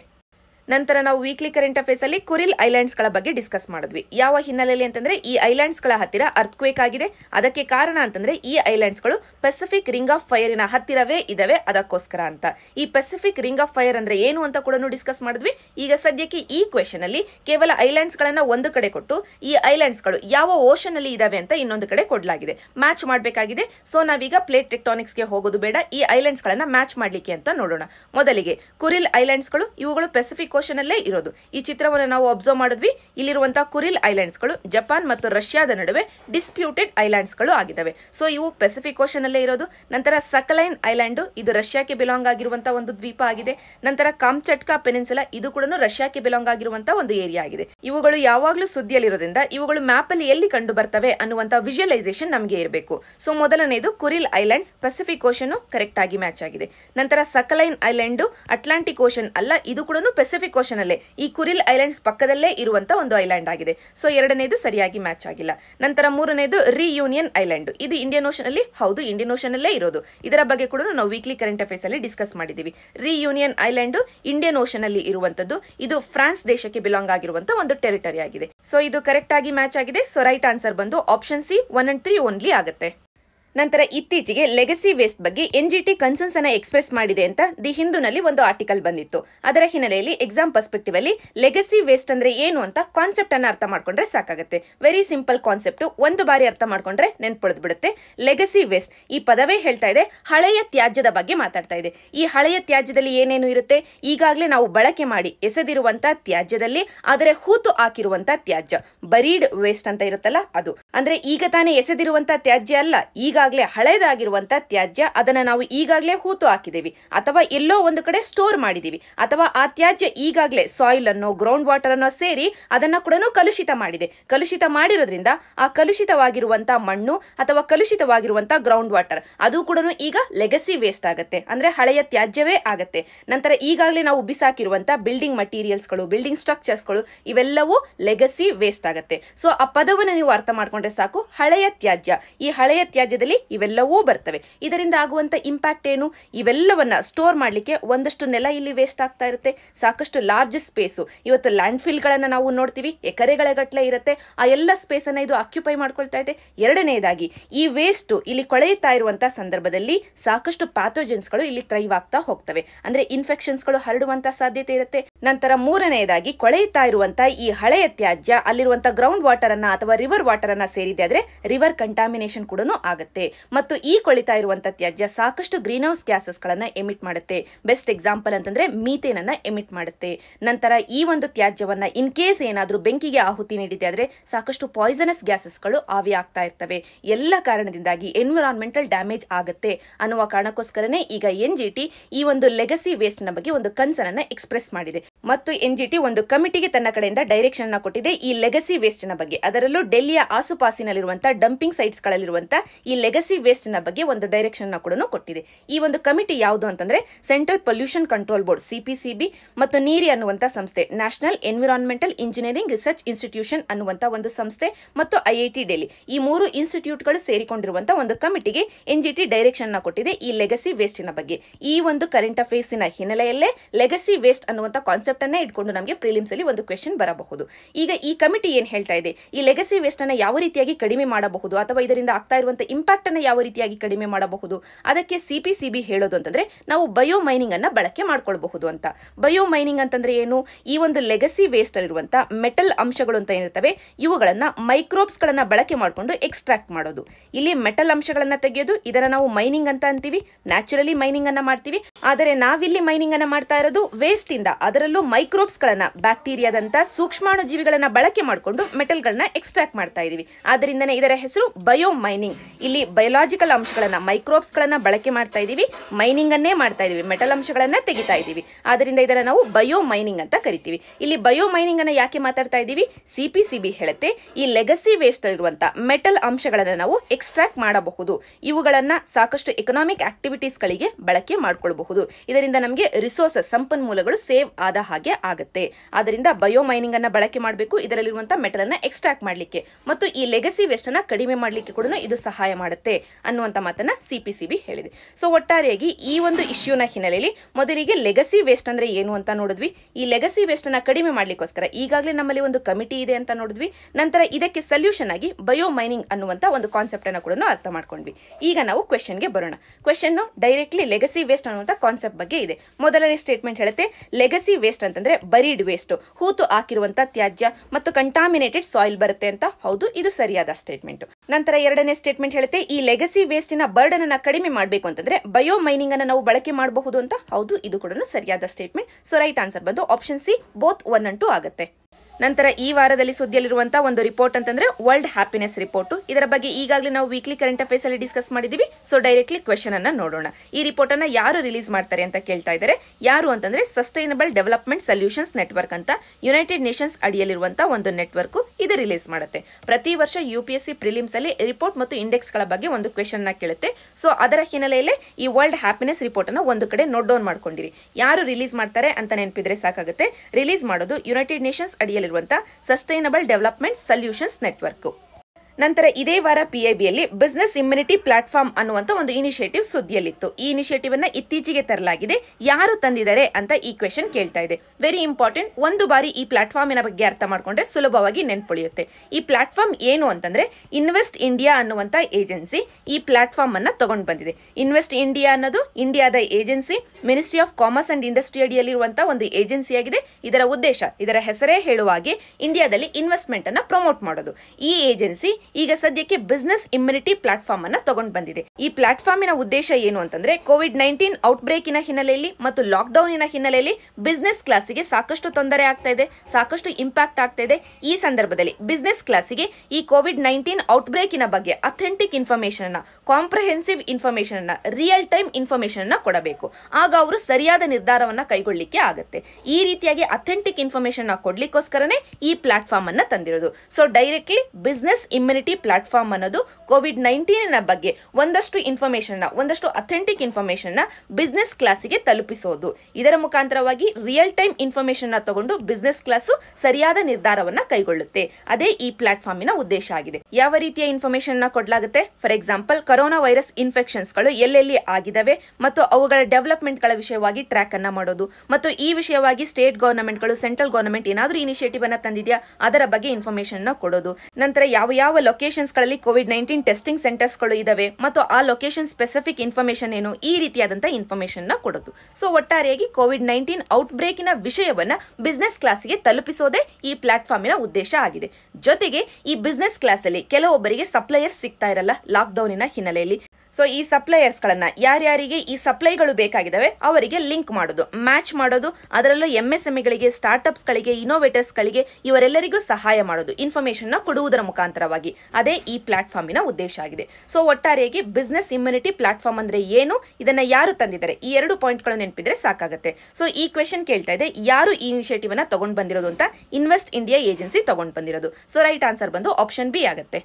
ನಂತರ ನಾವು ವೀಕ್ಲಿ ಕರೆಂಟ್ ಅಫೇರ್ಸ್ ಅಲ್ಲಿ ಕುರಿಲ್ ಐಲ್ಯಾಂಡ್ಸ್ ಗಳ ಬಗ್ಗೆ ಡಿಸ್ಕಸ್ ಮಾಡಿದ್ವಿ. ಯಾವ ಹಿನ್ನೆಲೆಯಲ್ಲಿ ಅಂತಂದ್ರೆ ಈ ಐಲ್ಯಾಂಡ್ಸ್ ಗಳ ಹತ್ತಿರ ಅರ್ಥಕ್ವೇಕ್ ಆಗಿದೆ. ಅದಕ್ಕೆ ಕಾರಣ ಅಂತಂದ್ರೆ ಈ ಐಲ್ಯಾಂಡ್ಸ್ ಗಳು ಪೆಸಿಫಿಕ್ ರಿಂಗ್ ಆಫ್ ಫೈರ್ ನ ಹತ್ತಿರವೇ ಇದಾವೆ, ಅದಕ್ಕೋಸ್ಕರ ಅಂತ. ಈ ಪೆಸಿಫಿಕ್ ರಿಂಗ್ ಆಫ್ ಫೈರ್ ಅಂದ್ರೆ ಏನು ಅಂತ ಕೂಡ ಡಿಸ್ಕಸ್ ಮಾಡಿದ್ವಿ. ಈಗ ಸದ್ಯಕ್ಕೆ ಈ ಕ್ವೆಶನ್ ಅಲ್ಲಿ ಕೇವಲ ಐಲ್ಯಾಂಡ್ಸ್ ಗಳನ್ನ ಒಂದು ಕಡೆ ಕೊಟ್ಟು ಈ ಐಲ್ಯಾಂಡ್ಸ್ ಗಳು ಯಾವ ಓಷನ್ ಅಲ್ಲಿ ಇದಾವೆ ಅಂತ ಇನ್ನೊಂದು ಕಡೆ ಕೊಡಲಾಗಿದೆ. ಮ್ಯಾಚ್ ಮಾಡಬೇಕಾಗಿದೆ. ಸೋ ನಾವೀಗ ಪ್ಲೇಟ್ ಟೆಕ್ಟಾನಿಕ್ಸ್ ಗೆ ಹೋಗೋದು ಬೇಡ, ಈ ಐಲ್ಯಾಂಡ್ಸ್ ಗಳನ್ನ ಮ್ಯಾಚ್ ಮಾಡ್ಲಿಕ್ಕೆ ಅಂತ ನೋಡೋಣ. ಮೊದಲಿಗೆ ಕುರಿಲ್ ಐಲ್ಯಾಂಡ್ಸ್ ಗಳು, ಇವುಗಳು ಪೆಸಿಫಿಕ್ ಕೋಶನಲ್ಲೇ ಇರೋದು. ಈ ಚಿತ್ರವನ್ನು ನಾವು ಅಬ್ಸರ್ವ್ ಮಾಡಿದ್ವಿ. ಇಲ್ಲಿರುವಂತಹ ಕುರಿಲ್ ಐಲ್ಯಾಂಡ್ಸ್ ಗಳು ಜಪಾನ್ ಮತ್ತು ರಷ್ಯಾದ ನಡುವೆ ಡಿಸ್ಪ್ಯೂಟೆಡ್ ಐಲ್ಯಾಂಡ್ಸ್ ಗಳು ಆಗಿದ್ದಾವೆ. ಸೊ ಇವು ಪೆಸಿಫಿಕ್ ಓಷನಲ್ಲೇ ಇರೋದು. ನಂತರ ಸಕಲೈನ್ ಐಲ್ಯಾಂಡ್, ಇದು ರಷ್ಯಾಕ್ಕೆ ಬಿಲಾಂಗ್ ಆಗಿರುವಂತಹ ಒಂದು ದ್ವೀಪ ಆಗಿದೆ. ನಂತರ ಕಾಮ್ಚಟ್ಕಾ ಪೆನಿನ್ಸುಲಾ, ಇದು ಕೂಡ ರಷ್ಯಾಕ್ಕೆ ಬಿಲಾಂಗ್ ಆಗಿರುವಂತಹ ಒಂದು ಏರಿಯಾ ಆಗಿದೆ. ಇವುಗಳು ಯಾವಾಗಲೂ ಸುದ್ದಿಯಲ್ಲಿರೋದ್ರಿಂದ ಇವುಗಳು ಮ್ಯಾಪ್ ಅಲ್ಲಿ ಎಲ್ಲಿ ಕಂಡು ಬರ್ತವೆ ಅನ್ನುವಂತಹ ವಿಜುವಲೈಸೇಷನ್ ನಮಗೆ ಇರಬೇಕು. ಸೊ ಮೊದಲನೇದು Kuril islands Pacific Ocean correct ಆಗಿ ಮ್ಯಾಚ್ ಆಗಿದೆ. ನಂತರ ಸಕಲೈನ್ ಐಲ್ಯಾಂಡ್ ಅಟ್ಲಾಂಟಿಕ್ ಓಷನ್ ಅಲ್ಲ, ಇದು ಕೂಡ ಪೆಸಿಫಿಕ್ ಕ್ವಶನ್ ಅಲ್ಲೇ, ಈ ಕುರಿಲ್ ಐಲ್ಯಾಂಡ್ಸ್ ಪಕ್ಕದಲ್ಲೇ ಇರುವಂತಹ ಒಂದು ಐಲ್ಯಾಂಡ್ ಆಗಿದೆ. ಸೊ ಎರಡನೇದು ಸರಿಯಾಗಿ ಮ್ಯಾಚ್ ಆಗಿಲ್ಲ. ನಂತರ ಮೂರನೇದು ರಿಯೂನಿಯನ್ ಐಲ್ಯಾಂಡ್, ಇದು ಇಂಡಿಯನ್ ಓಷನ್ ಅಲ್ಲಿ, ಹೌದು ಇಂಡಿಯನ್ ಓಷನ್ ಅಲ್ಲೇ ಇರೋದು. ಇದರ ಬಗ್ಗೆ ಕೂಡ ನಾವು ವೀಕ್ಲಿ ಕರೆಂಟ್ ಅಫೇರ್ಸ್ ಅಲ್ಲಿ ಡಿಸ್ಕಸ್ ಮಾಡಿದೀವಿ. ರಿಯೂನಿಯನ್ ಐಲ್ಯಾಂಡ್ ಇಂಡಿಯನ್ ಓಷನ್ ಅಲ್ಲಿ ಇರುವಂತದ್ದು, ಇದು ಫ್ರಾನ್ಸ್ ದೇಶಕ್ಕೆ ಬಿಲಾಂಗ್ ಆಗಿರುವಂತಹ ಒಂದು ಟೆರಿಟರಿ ಆಗಿದೆ. ಸೊ ಇದು ಕರೆಕ್ಟ್ ಆಗಿ ಮ್ಯಾಚ್ ಆಗಿದೆ. ಸೊ ರೈಟ್ ಆನ್ಸರ್ ಬಂದು ಆಪ್ಷನ್ ಸಿ, 1 and 3 ಓನ್ಲಿ ಆಗುತ್ತೆ. ನಂತರ ಇತ್ತೀಚೆಗೆ ಲೆಗಸಿ ವೇಸ್ಟ್ ಬಗ್ಗೆ NGT ಕನ್ಸರ್ನ್ಸ್ ಅನ್ನ ಎಕ್ಸ್ಪ್ರೆಸ್ ಮಾಡಿದೆ ಅಂತ ದಿ ಹಿಂದೂನಲ್ಲಿ ಒಂದು ಆರ್ಟಿಕಲ್ ಬಂದಿತ್ತು. ಅದರ ಹಿನ್ನೆಲೆಯಲ್ಲಿ ಎಕ್ಸಾಮ್ ಪರ್ಸ್ಪೆಕ್ಟಿವ್ ಅಲ್ಲಿ ಲೆಗಸಿ ವೇಸ್ಟ್ ಅಂದ್ರೆ ಏನು ಅಂತ ಕಾನ್ಸೆಪ್ಟ್ ಅನ್ನ ಅರ್ಥ ಮಾಡ್ಕೊಂಡ್ರೆ ಸಾಕಾಗುತ್ತೆ. ವೆರಿ ಸಿಂಪಲ್ ಕಾನ್ಸೆಪ್ಟ್, ಒಂದು ಬಾರಿ ಅರ್ಥ ಮಾಡ್ಕೊಂಡ್ರೆ ನೆನ್ಪೊಳದ್ ಬಿಡುತ್ತೆ. ಲೆಗಸಿ ವೇಸ್ಟ್ ಈ ಪದವೇ ಹೇಳ್ತಾ ಇದೆ ಹಳೆಯ ತ್ಯಾಜ್ಯದ ಬಗ್ಗೆ ಮಾತಾಡ್ತಾ ಇದೆ. ಈ ಹಳೆಯ ತ್ಯಾಜ್ಯದಲ್ಲಿ ಏನೇನು ಇರುತ್ತೆ, ಈಗಾಗಲೇ ನಾವು ಬಳಕೆ ಮಾಡಿ ಎಸೆದಿರುವಂತಹ ತ್ಯಾಜ್ಯದಲ್ಲಿ ಆದರೆ ಹೂತು ಹಾಕಿರುವಂತಹ ತ್ಯಾಜ್ಯ, ಬರೀಡ್ ವೇಸ್ಟ್ ಅಂತ ಇರುತ್ತಲ್ಲ ಅದು. ಅಂದ್ರೆ ಈಗ ತಾನೇ ಎಸೆದಿರುವಂತಹ ತ್ಯಾಜ್ಯ ಅಲ್ಲ, ಈಗ ಹಳೆಯದಾಗಿರುವಂತಹ ತ್ಯಾಜ್ಯ, ಅದನ್ನ ನಾವು ಈಗಾಗಲೇ ಹೂತು ಹಾಕಿದೀವಿ ಅಥವಾ ಎಲ್ಲೋ ಒಂದು ಕಡೆ ಸ್ಟೋರ್ ಮಾಡಿದೀವಿ, ಅಥವಾ ಆ ತ್ಯಾಜ್ಯ ಈಗಾಗಲೇ ಸಾಯಿಲ್ ಅನ್ನೋ ಗ್ರೌಂಡ್ ವಾಟರ್ ಅನ್ನೋ ಸೇರಿ ಅದನ್ನ ಕೂಡ ಕಲುಷಿತ ಮಾಡಿದೆ. ಕಲುಷಿತ ಮಾಡಿರೋದ್ರಿಂದ ಆ ಕಲುಷಿತವಾಗಿರುವಂತಹ ಮಣ್ಣು ಅಥವಾ ಕಲುಷಿತವಾಗಿರುವಂತಹ ಗ್ರೌಂಡ್ ವಾಟರ್ ಅದು ಕೂಡ ಈಗ ಲೆಗಸಿ ವೇಸ್ಟ್ ಆಗುತ್ತೆ, ಅಂದ್ರೆ ಹಳೆಯ ತ್ಯಾಜ್ಯವೇ ಆಗುತ್ತೆ. ನಂತರ ಈಗಾಗಲೇ ನಾವು ಬಿಸಾಕಿರುವಂತಹ ಬಿಲ್ಡಿಂಗ್ ಮಟೀರಿಯಲ್ಸ್ ಗಳು, ಬಿಲ್ಡಿಂಗ್ ಸ್ಟ್ರಕ್ಚರ್ಸ್ ಗಳು, ಇವೆಲ್ಲವೂ ಲೆಗಸಿ ವೇಸ್ಟ್ ಆಗುತ್ತೆ. ಸೊ ಆ ಪದವನ್ನು ನೀವು ಅರ್ಥ ಮಾಡ್ಕೊಂಡ್ರೆ ಸಾಕು, ಹಳೆಯ ತ್ಯಾಜ್ಯ. ಈ ಹಳೆಯ ತ್ಯಾಜ್ಯದಲ್ಲಿ ಇವೆಲ್ಲವೂ ಬರ್ತವೆ. ಇದರಿಂದ ಆಗುವಂತ ಇಂಪ್ಯಾಕ್ಟ್ ಏನು, ಇವೆಲ್ಲವನ್ನ ಸ್ಟೋರ್ ಮಾಡ್ಲಿಕ್ಕೆ ಒಂದಷ್ಟು ನೆಲ ಇಲ್ಲಿ ವೇಸ್ಟ್ ಆಗ್ತಾ ಇರುತ್ತೆ. ಸಾಕಷ್ಟು ಲಾರ್ಜ್ ಸ್ಪೇಸ್, ಇವತ್ತು ಲ್ಯಾಂಡ್ ಫಿಲ್ ಗಳನ್ನ ನಾವು ನೋಡ್ತೀವಿ, ಎಕರೆಗಳ ಗಟ್ಟಲೆ ಇರುತ್ತೆ. ಆ ಎಲ್ಲ ಸ್ಪೇಸ್ ಅನ್ನ ಇದು ಆಕ್ಯುಪೈ ಮಾಡ್ಕೊಳ್ತಾ ಇದೆ. ಎರಡನೇದಾಗಿ ಈ ವೇಸ್ಟ್ ಇಲ್ಲಿ ಕೊಳೆಯುತ್ತಾ ಇರುವಂತಹ ಸಂದರ್ಭದಲ್ಲಿ ಸಾಕಷ್ಟು ಪ್ಯಾಥೋಜೆನ್ಸ್ ಗಳು ಇಲ್ಲಿ ಥ್ರೈವ್ ಆಗ್ತಾ ಹೋಗ್ತವೆ, ಅಂದ್ರೆ ಇನ್ಫೆಕ್ಷನ್ಸ್ ಗಳು ಹರಡುವಂತಹ ಸಾಧ್ಯತೆ ಇರುತ್ತೆ. ನಂತರ ಮೂರನೇದಾಗಿ ಕೊಳೆಯುತ್ತಾ ಇರುವಂತಹ ಈ ಹಳೆಯ ತ್ಯಾಜ್ಯ ಅಲ್ಲಿರುವಂತಹ ಗ್ರೌಂಡ್ ವಾಟರ್ ಅನ್ನ ಅಥವಾ ರಿವರ್ ವಾಟರ್ ಅನ್ನ ಸೇರಿದೆ, ಆದ್ರೆ ರಿವರ್ ಕಂಟಾಮಿನೇಷನ್ ಕೂಡ ಆಗುತ್ತೆ. ಮತ್ತು ಈ ಕೊಳಿತಾ ಇರುವಂತಹ ತ್ಯಾಜ್ಯ ಸಾಕಷ್ಟು ಗ್ರೀನ್ ಹೌಸ್ ಗ್ಯಾಸಸ್ ಗಳನ್ನ ಎಮಿಟ್ ಮಾಡುತ್ತೆ. ಬೆಸ್ಟ್ ಎಕ್ಸಾಂಪಲ್ ಅಂತಂದ್ರೆ ಮೀಥೇನ್ ಅನ್ನ ಎಮಿಟ್ ಮಾಡುತ್ತೆ. ನಂತರ ಈ ಒಂದು ತ್ಯಾಜ್ಯವನ್ನ ಇನ್ ಕೇಸ್ ಏನಾದ್ರೂ ಬೆಂಕಿಗೆ ಆಹುತಿ ನೀಡಿದೆ ಆದ್ರೆ ಸಾಕಷ್ಟು ಪಾಯ್ಸನಸ್ ಗ್ಯಾಸಸ್ ಗಳು ಆವಿ ಆಗ್ತಾ ಇರ್ತವೆ. ಎಲ್ಲ ಕಾರಣದಿಂದಾಗಿ ಎನ್ವಿರಾನ್ಮೆಂಟಲ್ ಡ್ಯಾಮೇಜ್ ಆಗುತ್ತೆ ಅನ್ನುವ ಕಾರಣಕ್ಕೋಸ್ಕರನೇ ಈಗ NGT ಈ ಒಂದು ಲೆಗಸಿ ವೇಸ್ಟ್ ನ ಬಗ್ಗೆ ಒಂದು ಕನ್ಸರ್ನ್ ಅನ್ನ ಎಕ್ಸ್ಪ್ರೆಸ್ ಮಾಡಿದೆ. ಮತ್ತು NGT ಒಂದು ಕಮಿಟಿಗೆ ತನ್ನ ಕಡೆಯಿಂದ ಡೈರೆಕ್ಷನ್ ಅನ್ನ ಕೊಟ್ಟಿದೆ ಈ ಲೆಗಸಿ ವೇಸ್ಟ್ ನ ಬಗ್ಗೆ. ಅದರಲ್ಲೂ ಡೆಲ್ಲಿಯ ಆಸುಪಾಸಿನಲ್ಲಿರುವಂತಹ ಡಂಪಿಂಗ್ ಸೈಟ್ಸ್ ಗಳಲ್ಲಿರುವಂತಹ ಈ ಲೆಗಸಿ ವೇಸ್ಟ್ ನ ಬಗ್ಗೆ ಒಂದು ಡೈರೆಕ್ಷನ್ ನ ಕೂಡ ಕೊಟ್ಟಿದೆ. ಈ ಒಂದು ಕಮಿಟಿ ಯಾವುದು ಅಂತಂದ್ರೆ central pollution control board CPCB ಮತ್ತು ನೀರಿ ಅನ್ನುವಂತಹ ಸಂಸ್ಥೆ, national environmental engineering research institution ಅನ್ನುವಂತಹ ಒಂದು ಸಂಸ್ಥೆ ಮತ್ತು IIT ಡೆಲ್ಲಿ, ಈ ಮೂರು ಇನ್ಸ್ಟಿಟ್ಯೂಟ್ ಗಳು ಸೇರಿಕೊಂಡಿರುವಂತಹ ಒಂದು ಕಮಿಟಿಗೆ NGT ಡೈರೆಕ್ಷನ್ ನ ಕೊಟ್ಟಿದೆ ಈ ಲೆಗಸಿ ವೇಸ್ಟ್ ನ ಬಗ್ಗೆ. ಈ ಒಂದು ಕರೆಂಟ್ ಅಫೇರ್ಸ್ ನ ಹಿನ್ನೆಲೆಯಲ್ಲೇ ಲೆಗಸಿ ವೇಸ್ಟ್ ಅನ್ನುವಂತಹ ಕಾನ್ಸೆಪ್ಟ್ ಅನ್ನ ಇಟ್ಕೊಂಡು ನಮಗೆ ಪ್ರಿಲಿಮ್ಸ್ ಅಲ್ಲಿ ಒಂದು ಕ್ವೆಶನ್ ಬರಬಹುದು. ಈಗ ಈ ಕಮಿಟಿ ಏನ್ ಹೇಳ್ತಾ ಇದೆ, ಈ ಲೆಗಸಿ ವೇಸ್ಟ್ ಅನ್ನ ಯಾವ ರೀತಿಯಾಗಿ ಕಡಿಮೆ ಮಾಡಬಹುದು ಅಥವಾ ಇದರಿಂದ ಆಗ್ತಾ ಇರುವಂತಹ ಇಂಪ್ಯಾಕ್ಟ್ ಅನ್ನ ಯಾವ ರೀತಿಯಾಗಿ ಕಡಿಮೆ ಮಾಡಬಹುದು. ಅದಕ್ಕೆ CPCB ಹೇಳೋದು ಅಂತಂದ್ರೆ ನಾವು ಬಯೋ ಮೈನಿಂಗ್ ಅನ್ನ ಬಳಕೆ ಮಾಡ್ಕೊಳ್ಬಹುದು ಅಂತ. ಬಯೋ ಮೈನಿಂಗ್ ಅಂತಂದ್ರೆ ಏನು, ಈ ಒಂದು ಲೆಗಸಿ ವೇಸ್ಟ್ ಅಲ್ಲಿರುವಂತಹ ಮೆಟಲ್ ಅಂಶಗಳು ಅಂತ ಏನಿರ್ತವೆ ಇವುಗಳನ್ನ ಮೈಕ್ರೋಬ್ಸ್ ಗಳನ್ನ ಬಳಕೆ ಮಾಡಿಕೊಂಡು ಎಕ್ಸ್ಟ್ರಾಕ್ಟ್ ಮಾಡೋದು. ಇಲ್ಲಿ ಮೆಟಲ್ ಅಂಶಗಳನ್ನ ತೆಗೆಯೋದು, ಇದರ ನಾವು ಮೈನಿಂಗ್ ಅಂತ ಅಂತೀವಿ. ನ್ಯಾಚುರಲಿ ಮೈನಿಂಗ್ ಅನ್ನ ಮಾಡ್ತೀವಿ, ಆದರೆ ನಾವಿಲ್ಲಿ ಮೈನಿಂಗ್ ಅನ್ನ ಮಾಡ್ತಾ ಇರೋದು ವೇಸ್ಟ್ ಇಂದ, ಅದರಲ್ಲೂ ಮೈಕ್ರೋಬ್ಸ್ ಗಳನ್ನ, ಬ್ಯಾಕ್ಟೀರಿಯಾದಂತಹ ಸೂಕ್ಷ್ಮಾಣು ಜೀವಿಗಳನ್ನ ಬಳಕೆ ಮಾಡಿಕೊಂಡು ಮೆಟಲ್ ಗಳನ್ನ ಎಕ್ಸ್ಟ್ರಾಕ್ಟ್ ಮಾಡ್ತಾ ಇದೀವಿ. ಆದ್ರಿಂದನೇ ಇದರ ಹೆಸರು ಬಯೋ ಮೈನಿಂಗ್. ಇಲ್ಲಿ biological amshagalana microbes galanna balake martta idivi mining anne martta idivi metal amshagalana tegita idivi aderinde idana ನಾವು bio mining anta ಕರಿತೀವಿ ಇಲ್ಲಿ bio mining ಅನ್ನು ಯಾಕೆ ಮಾತಾಡ್ತಾ ಇದೀವಿ CPCB ಹೇಳುತ್ತೆ ಈ legacy waste ಇರುವಂತ metal ಅಂಶಗಳನ್ನು ನಾವು extract ಮಾಡಬಹುದು ಇವುಗಳನ್ನ ಸಾಕಷ್ಟು economic activities ಗಳಿಗೆ ಬಳಕೆ ಮಾಡಿಕೊಳ್ಳಬಹುದು ಇದರಿಂದ ನಮಗೆ resources ಸಂಪನ್ಮೂಲಗಳು ಸೇವ್ ಆದ ಹಾಗೆ ಆಗುತ್ತೆ ಅದರಿಂದ bio mining ಅನ್ನು ಬಳಕೆ ಮಾಡಬೇಕು ಇದರಲ್ಲಿ ಇರುವಂತ metal ಅನ್ನು extract ಮಾಡಲಿಕ್ಕೆ ಮತ್ತು ಈ legacy waste ಅನ್ನು ಕಡಿಮೆ ಮಾಡಲಿಕ್ಕೆ ಕೂಡ ಇದು ಸಹಾಯ ಮಾಡುತ್ತೆ ಅನ್ನುವಂತ ಮಾತನ್ನ CPCB ಹೇಳಿದೆ ಸೋ ಒಟ್ಟಾರೆಯಾಗಿ ಈ ಒಂದು ಇಶ್ಯೂನ ಹಿನ್ನೆಲೆಯಲ್ಲಿ ಮೊದಲಿಗೆ legacy waste ಅಂದ್ರೆ ಏನು ಅಂತ ನೋಡಿದ್ವಿ ಈ legacy waste ಅನ್ನು ಕಡಿಮೆ ಮಾಡಲಿಕ್ಕೋಸ್ಕರ ಈಗಾಗಲೇ ನಮ್ಮಲ್ಲಿ ಒಂದು ಕಮಿಟಿ ಇದೆ ಅಂತ ನೋಡಿದ್ವಿ ನಂತರ ಇದಕ್ಕೆ ಸೊಲ್ಯೂಷನ್ ಆಗಿ ಬಯೋ ಮೈನಿಂಗ್ ಅನ್ನುವಂತ ಒಂದು ಕಾನ್ಸೆಪ್ಟ್ ಅನ್ನು ಕೂಡ ಅರ್ಥ ಮಾಡ್ಕೊಂಡ್ವಿ ಈಗ ನಾವು ಕ್ವೆಶ್ಚನ್ ಗೆ ಬರೋಣ ಕ್ವೆಶ್ಚನ್ ಡೈರೆಕ್ಟ್ಲಿ legacy waste ಅನ್ನುವಂತ ಕಾನ್ಸೆಪ್ಟ್ ಬಗ್ಗೆ ಇದೆ ಮೊದಲನೇ ಸ್ಟೇಟ್ಮೆಂಟ್ ಹೇಳುತ್ತೆ legacy waste ಅಂತಂದ್ರೆ buried waste ಹೂತು ಹಾಕಿರುವಂತ ತ್ಯಾಜ್ಯ ಮತ್ತು ಕಂಟಾಮಿನೇಟೆಡ್ ಸಾಯಿಲ್ ಬರುತ್ತೆ ಅಂತ ಹೌದು ಇದು ಸರಿಯಾದ ಸ್ಟೇಟ್ಮೆಂಟ್ ನಂತರ ಎರಡನೇ ಸ್ಟೇಟ್ಮೆಂಟ್ ಹೇಳುತ್ತೆ ಈ legacy waste ನ ಬರ್ಡನ್ ಅನ್ನು ಕಡಿಮೆ ಮಾಡಬೇಕು ಅಂತಂದ್ರೆ ಬಯೋ ಮೈನಿಂಗ್ ಅನ್ನು ನಾವು ಬಳಕೆ ಮಾಡಬಹುದು ಅಂತ ಹೌದು ಇದು ಕೂಡ ಸರಿಯಾದ ಸ್ಟೇಟ್ಮೆಂಟ್ ಸೋ ರೈಟ್ ಆನ್ಸರ್ ಬಂದು ಆಪ್ಷನ್ ಸಿ ಬೋತ್ 1 and 2 ಆಗುತ್ತೆ ನಂತರ ಈ ವಾರದಲ್ಲಿ ಸುದ್ದಿಯಲ್ಲಿರುವಂತ ಒಂದು ರಿಪೋರ್ಟ್ ಅಂತಂದ್ರೆ ವರ್ಲ್ಡ್ ಹ್ಯಾಪಿನೆಸ್ ರಿಪೋರ್ಟ್ ಇದರ ಬಗ್ಗೆ ಈಗಾಗಲೇ ನಾವು ವೀಕ್ಲಿ ಕರೆಂಟ್ ಅಫೇರ್ಸ್ ಅಲ್ಲಿ ಡಿಸ್ಕಸ್ ಮಾಡಿದೀವಿ ಸೋ ಡೈರೆಕ್ಟ್ಲಿ ಕ್ವೆಶ್ಚನ್ ಅನ್ನು ನೋಡೋಣ ಈ ರಿಪೋರ್ಟ್ ಅನ್ನು ಯಾರು ರಿಲೀಸ್ ಮಾಡ್ತಾರೆ ಅಂತ ಕೇಳ್ತಾ ಇದ್ದಾರೆ ಯಾರು ಅಂತಂದ್ರೆ ಸಸ್ಟೈನಬಲ್ ಡೆವಲಪ್ಮೆಂಟ್ ಸೊಲ್ಯೂಷನ್ಸ್ ನೆಟ್ವರ್ಕ್ ಅಂತ ಯುನೈಟೆಡ್ ನೇಷನ್ಸ್ ಅಡಿಯಲ್ಲಿರುವಂತ ಒಂದು ನೆಟ್ವರ್ಕ್ ಇದು ರಿಲೀಸ್ ಮಾಡುತ್ತೆ ಪ್ರತಿ ವರ್ಷ UPSC ಪ್ರಿಲಿಮ್ಸ್ ಅಲ್ಲಿ ರಿಪೋರ್ಟ್ ಮತ್ತು ಇಂಡೆಕ್ಸ್ ಗಳ ಬಗ್ಗೆ ಒಂದು ಕ್ವೆಶ್ಚನ್ ಅನ್ನು ಕೇಳುತ್ತೆ ಸೋ ಅದರ ಹಿನ್ನೆಲೆಯಲ್ಲಿ ಈ ವರ್ಲ್ಡ್ ಹ್ಯಾಪಿನೆಸ್ ರಿಪೋರ್ಟ್ ಅನ್ನು ಒಂದು ಕಡೆ ನೋಟ್ ಡೌನ್ ಮಾಡ್ಕೊಂಡಿರಿ ಯಾರು ರಿಲೀಸ್ ಮಾಡ್ತಾರೆ ಅಂತ ನೆನಪಿದ್ರೆ ಸಾಕಾಗುತ್ತೆ ರಿಲೀಸ್ ಮಾಡೋದು ಯುನೈಟೆಡ್ ನೇಷನ್ಸ್ ಅಡಿಯಲ್ಲಿ Sustainable Development Solutions Network. ನಂತರ ಇದೇ ವಾರ PIBಯಲ್ಲಿ ಬಿಸಿನೆಸ್ ಇಮ್ಯುನಿಟಿ ಪ್ಲಾಟ್ಫಾರ್ಮ್ ಅನ್ನುವಂತ ಒಂದು ಇನಿಷಿಯೇಟಿವ್ ಸುದ್ದಿಯಲ್ಲಿತ್ತು ಈ ಇನಿಷಿಯೇಟಿವ್ ಅನ್ನ ಇತ್ತೀಚೆಗೆ ತರಲಾಗಿದೆ ಯಾರು ತಂದಿದ್ದಾರೆ ಅಂತ ಈ ಕ್ವೆಶನ್ ಕೇಳ್ತಾ ಇದೆ ವೆರಿ ಇಂಪಾರ್ಟೆಂಟ್ ಒಂದು ಬಾರಿ ಈ ಪ್ಲಾಟ್ಫಾರ್ಮಿನ ಬಗ್ಗೆ ಅರ್ಥ ಮಾಡ್ಕೊಂಡ್ರೆ ಸುಲಭವಾಗಿ ನೆನಪುಳಿಯುತ್ತೆ ಈ ಪ್ಲಾಟ್ಫಾರ್ಮ್ ಏನು ಅಂತಂದ್ರೆ ಇನ್ವೆಸ್ಟ್ ಇಂಡಿಯಾ ಅನ್ನುವಂತ ಏಜೆನ್ಸಿ ಈ ಪ್ಲಾಟ್ಫಾರ್ಮ್ ಅನ್ನ ತಗೊಂಡು ಬಂದಿದೆ ಇನ್ವೆಸ್ಟ್ ಇಂಡಿಯಾ ಅನ್ನೋದು ಇಂಡಿಯಾದ agency ministry of commerce and industry ಅಡಿಯಲ್ಲಿರುವಂತ ಒಂದು ಏಜೆನ್ಸಿ ಆಗಿದೆ ಇದರ ಉದ್ದೇಶ ಇದರ ಹೆಸರೇ ಹೇಳುವಾಗೆ ಇಂಡಿಯಾದಲ್ಲಿ ಇನ್ವೆಸ್ಟ್ಮೆಂಟ್ ಅನ್ನ ಪ್ರಮೋಟ್ ಮಾಡೋದು ಈ ಏಜೆನ್ಸಿ ಈಗ ಸದ್ಯಕ್ಕೆ ಬಿಸಿನೆಸ್ ಇಮ್ಯುನಿಟಿ ಪ್ಲಾಟ್ಫಾರ್ಮ್ ಅನ್ನು ತಗೊಂಡು ಬಂದಿದೆ ಈ ಪ್ಲಾಟ್ಫಾರ್ಮಿನ ಉದ್ದೇಶ ಏನು ಅಂತಂದ್ರೆ COVID-19 ಔಟ್ಬ್ರೇಕಿನ ಹಿನ್ನೆಲೆಯಲ್ಲಿ ಮತ್ತು ಲಾಕ್ಡೌನಿನ ಹಿನ್ನೆಲೆಯಲ್ಲಿ ಬಿಸಿನೆಸ್ ಕ್ಲಾಸಿಗೆ ಸಾಕಷ್ಟು ತೊಂದರೆ ಆಗ್ತಾ ಇದೆ ಸಾಕಷ್ಟು ಇಂಪ್ಯಾಕ್ಟ್ ಆಗ್ತಾ ಇದೆ ಈ ಸಂದರ್ಭದಲ್ಲಿ ಬಿಸಿನೆಸ್ ಕ್ಲಾಸಿಗೆ ಈ COVID-19 ಔಟ್ಬ್ರೇಕಿನ ಬಗ್ಗೆ ಅಥೆಂಟಿಕ್ ಇನ್ಫಾರ್ಮೇಶನ್ ಅನ್ನ ಕಾಂಪ್ರಹೆನ್ಸಿವ್ ಇನ್ಫಾರ್ಮೇಶನ್ ಅನ್ನ ರಿಯಲ್ ಟೈಮ್ ಇನ್ಫಾರ್ಮೇಶನ್ ಅನ್ನ ಕೊಡಬೇಕು ಆಗ ಅವರು ಸರಿಯಾದ ನಿರ್ಧಾರವನ್ನ ಕೈಗೊಳ್ಳಲಿಕ್ಕೆ ಆಗುತ್ತೆ ಈ ರೀತಿಯಾಗಿ ಅಥೆಂಟಿಕ್ ಇನ್ಫಾರ್ಮೇಶನ್ ಕೊಡ್ಲಿಕ್ಕೋಸ್ಕರನೇ ಈ ಪ್ಲಾಟ್ಫಾರ್ಮ್ ಅನ್ನ ತಂದಿರೋದು ಸೊ ಡೈರೆಕ್ಟ್ಲಿ ಬಿಸಿನೆಸ್ ಪ್ಲಾಟ್ಫಾರ್ಮ್ ಅನ್ನೋದು COVID-19 ಬಗ್ಗೆ ಒಂದಷ್ಟು ಇನ್ಫಾರ್ಮೇಶನ್ ಒಂದಷ್ಟು ಅಥೆಂಟಿಕ್ ಇನ್ಫಾರ್ಮೇಶನ್ ಬಿಸಿನೆಸ್ ಕ್ಲಾಸಿಗೆ ತಲುಪಿಸೋದು ಇದರ ಮುಖಾಂತರವಾಗಿ ರಿಯಲ್ ಟೈಮ್ ಇನ್ಫಾರ್ಮೇಶನ್ ತಗೊಂಡು ಬಿಸಿನೆಸ್ ಕ್ಲಾಸ್ ಸರಿಯಾದ ನಿರ್ಧಾರವನ್ನ ಕೈಗೊಳ್ಳುತ್ತೆ ಅದೇ ಈ ಪ್ಲಾಟ್ಫಾರ್ಮಿನ ಉದ್ದೇಶ ಆಗಿದೆ ಯಾವ ರೀತಿಯ ಇನ್ಫಾರ್ಮೇಶನ್ ಕೊಡಲಾಗುತ್ತೆ for example corona virus infections ಗಳು ಎಲ್ಲೆಲ್ಲಿ ಆಗಿದವೆ ಮತ್ತು ಅವುಗಳ ಡೆವಲಪ್ಮೆಂಟ್ ಗಳ ವಿಷಯವಾಗಿ ಟ್ರ್ಯಾಕ್ ಅನ್ನ ಮಾಡೋದು ಮತ್ತು ಈ ವಿಷಯವಾಗಿ ಸ್ಟೇಟ್ ಗವರ್ನಮೆಂಟ್ ಗಳು ಸೆಂಟ್ರಲ್ ಗವರ್ನಮೆಂಟ್ ಏನಾದರೂ ಇನಿಷಿಯೇಟಿವ್ ಅನ್ನ ತಂದಿದೆಯಾ ಅದರ ಬಗ್ಗೆ ಇನ್ಫಾರ್ಮೇಶನ್ ಕೊಡೋದು ನಂತರ ಯಾವ ಯಾವ ಲೊಕೇಶನ್ಸ್ ಗಳಲ್ಲಿ COVID-19 ಟೆಸ್ಟಿಂಗ್ ಸೆಂಟರ್ಸ್ ಗಳು ಇದಾವೆ ಮತ್ತು ಆ ಲೊಕೇಶನ್ ಸ್ಪೆಸಿಫಿಕ್ ಇನ್ಫಾರ್ಮೇಶನ್ ಏನು ಈ ರೀತಿಯಾದಂತಹ ಇನ್ಫಾರ್ಮೇಶನ್ ಕೊಡೋದು ಸೊ ಒಟ್ಟಾರೆಯಾಗಿ COVID-19 ಔಟ್ಬ್ರೇಕ್ ನ ವಿಷಯವನ್ನ ಬಿಸಿನೆಸ್ ಕ್ಲಾಸ್ಗೆ ತಲುಪಿಸೋದೇ ಈ ಪ್ಲಾಟ್ಫಾರ್ಮಿನ ಉದ್ದೇಶ ಆಗಿದೆ ಜೊತೆಗೆ ಈ ಬಿಸಿನೆಸ್ ಕ್ಲಾಸ್ ಅಲ್ಲಿ ಕೆಲವೊಬ್ಬರಿಗೆ ಸಪ್ಲೈಯರ್ಸ್ ಸಿಗ್ತಾ ಇರಲ್ಲ ಲಾಕ್ಡೌನಿನ ಹಿನ್ನೆಲೆಯಲ್ಲಿ ಸೊ ಈ ಸಪ್ಲೈಯರ್ಸ್ ಗಳನ್ನ ಯಾರ್ಯಾರಿಗೆ ಈ ಸಪ್ಲೈಗಳು ಬೇಕಾಗಿದ್ದಾವೆ ಅವರಿಗೆ ಲಿಂಕ್ ಮಾಡೋದು ಮ್ಯಾಚ್ ಮಾಡೋದು ಅದರಲ್ಲೂ MSMEಗಳಿಗೆ ಸ್ಟಾರ್ಟ್ಅಪ್ಸ್ ಗಳಿಗೆ ಇನೋವೇಟರ್ಸ್ ಗಳಿಗೆ ಇವರೆಲ್ಲರಿಗೂ ಸಹಾಯ ಮಾಡೋದು ಇನ್ಫಾರ್ಮೇಶನ್ ಕೊಡುವುದರ ಮುಖಾಂತರವಾಗಿ ಅದೇ ಈ ಪ್ಲಾಟ್ಫಾರ್ಮಿನ ಉದ್ದೇಶ ಆಗಿದೆ ಸೊ ಒಟ್ಟಾರೆಯಾಗಿ ಬಿಸಿನೆಸ್ ಇಮ್ಯುನಿಟಿ ಪ್ಲಾಟ್ಫಾರ್ಮ್ ಅಂದ್ರೆ ಏನು ಇದನ್ನ ಯಾರು ತಂದಿದ್ದಾರೆ ಈ ಎರಡು ಪಾಯಿಂಟ್ಗಳು ನೆನಪಿದ್ರೆ ಸಾಕಾಗುತ್ತೆ ಸೊ ಈ ಕ್ವೆಶನ್ ಕೇಳ್ತಾ ಇದೆ ಯಾರು ಈ ಇನಿಷಿಯೇಟಿವ್ ಅನ್ನ ತಗೊಂಡು ಬಂದಿರೋದು ಅಂತ ಇನ್ವೆಸ್ಟ್ ಇಂಡಿಯಾ ಏಜೆನ್ಸಿ ತಗೊಂಡು ಬಂದಿರೋದು ಸೊ ರೈಟ್ ಆನ್ಸರ್ ಬಂದು ಆಪ್ಷನ್ ಬಿ ಆಗುತ್ತೆ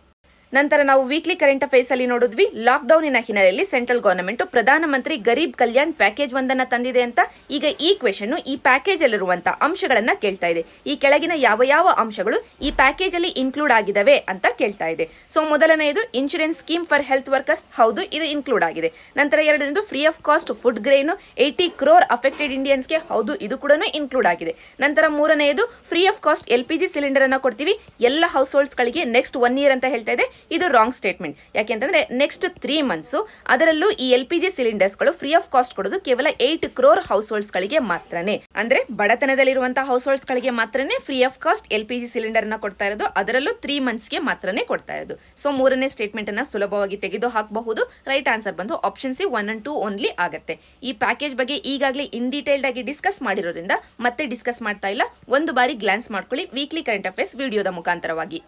ನಂತರ ನಾವು ವೀಕ್ಲಿ ಕರೆಂಟ್ ಅಫೇರ್ಸ್ ಅಲ್ಲಿ ನೋಡಿದ್ವಿ ಲಾಕ್ಡೌನಿನ ಹಿನ್ನೆಲೆಯಲ್ಲಿ ಸೆಂಟ್ರಲ್ ಗವರ್ನಮೆಂಟ್ ಪ್ರಧಾನಮಂತ್ರಿ ಗರೀಬ್ ಕಲ್ಯಾಣ್ ಪ್ಯಾಕೇಜ್ ಒಂದನ್ನು ತಂದಿದೆ ಅಂತ ಈಗ ಈ ಕ್ವೆಶನ್ ಈ ಪ್ಯಾಕೇಜ್ ಅಲ್ಲಿರುವಂತಹ ಅಂಶಗಳನ್ನ ಕೇಳ್ತಾ ಇದೆ ಈ ಕೆಳಗಿನ ಯಾವ ಯಾವ ಅಂಶಗಳು ಈ ಪ್ಯಾಕೇಜ್ ಅಲ್ಲಿ ಇನ್ಕ್ಲೂಡ್ ಆಗಿದವೆ ಅಂತ ಕೇಳ್ತಾ ಇದೆ ಸೊ ಮೊದಲನೆಯದು insurance scheme for health workers ಹೌದು ಇದು ಇನ್ಕ್ಲೂಡ್ ಆಗಿದೆ ನಂತರ ಎರಡನೇದು free of cost food grain 80 crore affected ಇಂಡಿಯನ್ಸ್ಗೆ ಹೌದು ಇದು ಕೂಡ ಇನ್ಕ್ಲೂಡ್ ಆಗಿದೆ ನಂತರ ಮೂರನೆಯದು free of cost LPG cylinder ಅನ್ನ ಕೊಡ್ತೀವಿ ಎಲ್ಲ ಹೌಸ್ ಹೋಲ್ಡ್ಸ್ ಗಳಿಗೆ ನೆಕ್ಸ್ಟ್ 1 year ಅಂತ ಹೇಳ್ತಾ ಇದೆ ಇದು ರಾಂಗ್ ಸ್ಟೇಟ್ಮೆಂಟ್ ಯಾಕೆಂತಂದ್ರೆ ನೆಕ್ಸ್ಟ್ 3 months ಅದರಲ್ಲೂ ಈ LPG ಸಿಲಿಂಡರ್ಸ್ ಗಳು ಫ್ರೀ ಆಫ್ ಕಾಸ್ಟ್ ಕೊಡೋದು ಕೇವಲ 8 crore ಹೌಸ್ ಹೋಲ್ಡ್ಸ್ ಗಳಿಗೆ ಮಾತ್ರನೇ ಅಂದ್ರೆ ಬಡತನದಲ್ಲಿರುವಂತಹ ಹೌಸ್ ಹೋಲ್ಡ್ಸ್ ಗಳಿಗೆ ಮಾತ್ರನೇ free of cost LPG cylinder ಅನ್ನ ಕೊಡ್ತಾ ಇರೋದು ಅದರಲ್ಲೂ 3 months ಮಾತ್ರನೇ ಕೊಡ್ತಾ ಇರೋದು ಸೊ ಮೂರನೇ ಸ್ಟೇಟ್ಮೆಂಟ್ ಅನ್ನ ಸುಲಭವಾಗಿ ತೆಗೆದು ಹಾಕಬಹುದು ರೈಟ್ ಆನ್ಸರ್ ಬಂದು ಆಪ್ಷನ್ ಸಿ 1 and 2 ಓನ್ಲಿ ಆಗುತ್ತೆ ಈ ಪ್ಯಾಕೇಜ್ ಬಗ್ಗೆ ಈಗಾಗಲೇ ಇನ್ ಡೀಟೇಲ್ಡ್ ಆಗಿ ಡಿಸ್ಕಸ್ ಮಾಡಿರೋದ್ರಿಂದ ಮತ್ತೆ ಡಿಸ್ಕಸ್ ಮಾಡ್ತಾ ಇಲ್ಲ ಒಂದು ಬಾರಿ ಗ್ಲಾನ್ಸ್ ಮಾಡ್ಕೊಳ್ಳಿ ವೀಕ್ಲಿ ಕರೆಂಟ್ ಅಫೇರ್ಸ್ ವಿಡಿಯೋದ ಮುಖಾಂತರವಾಗಿ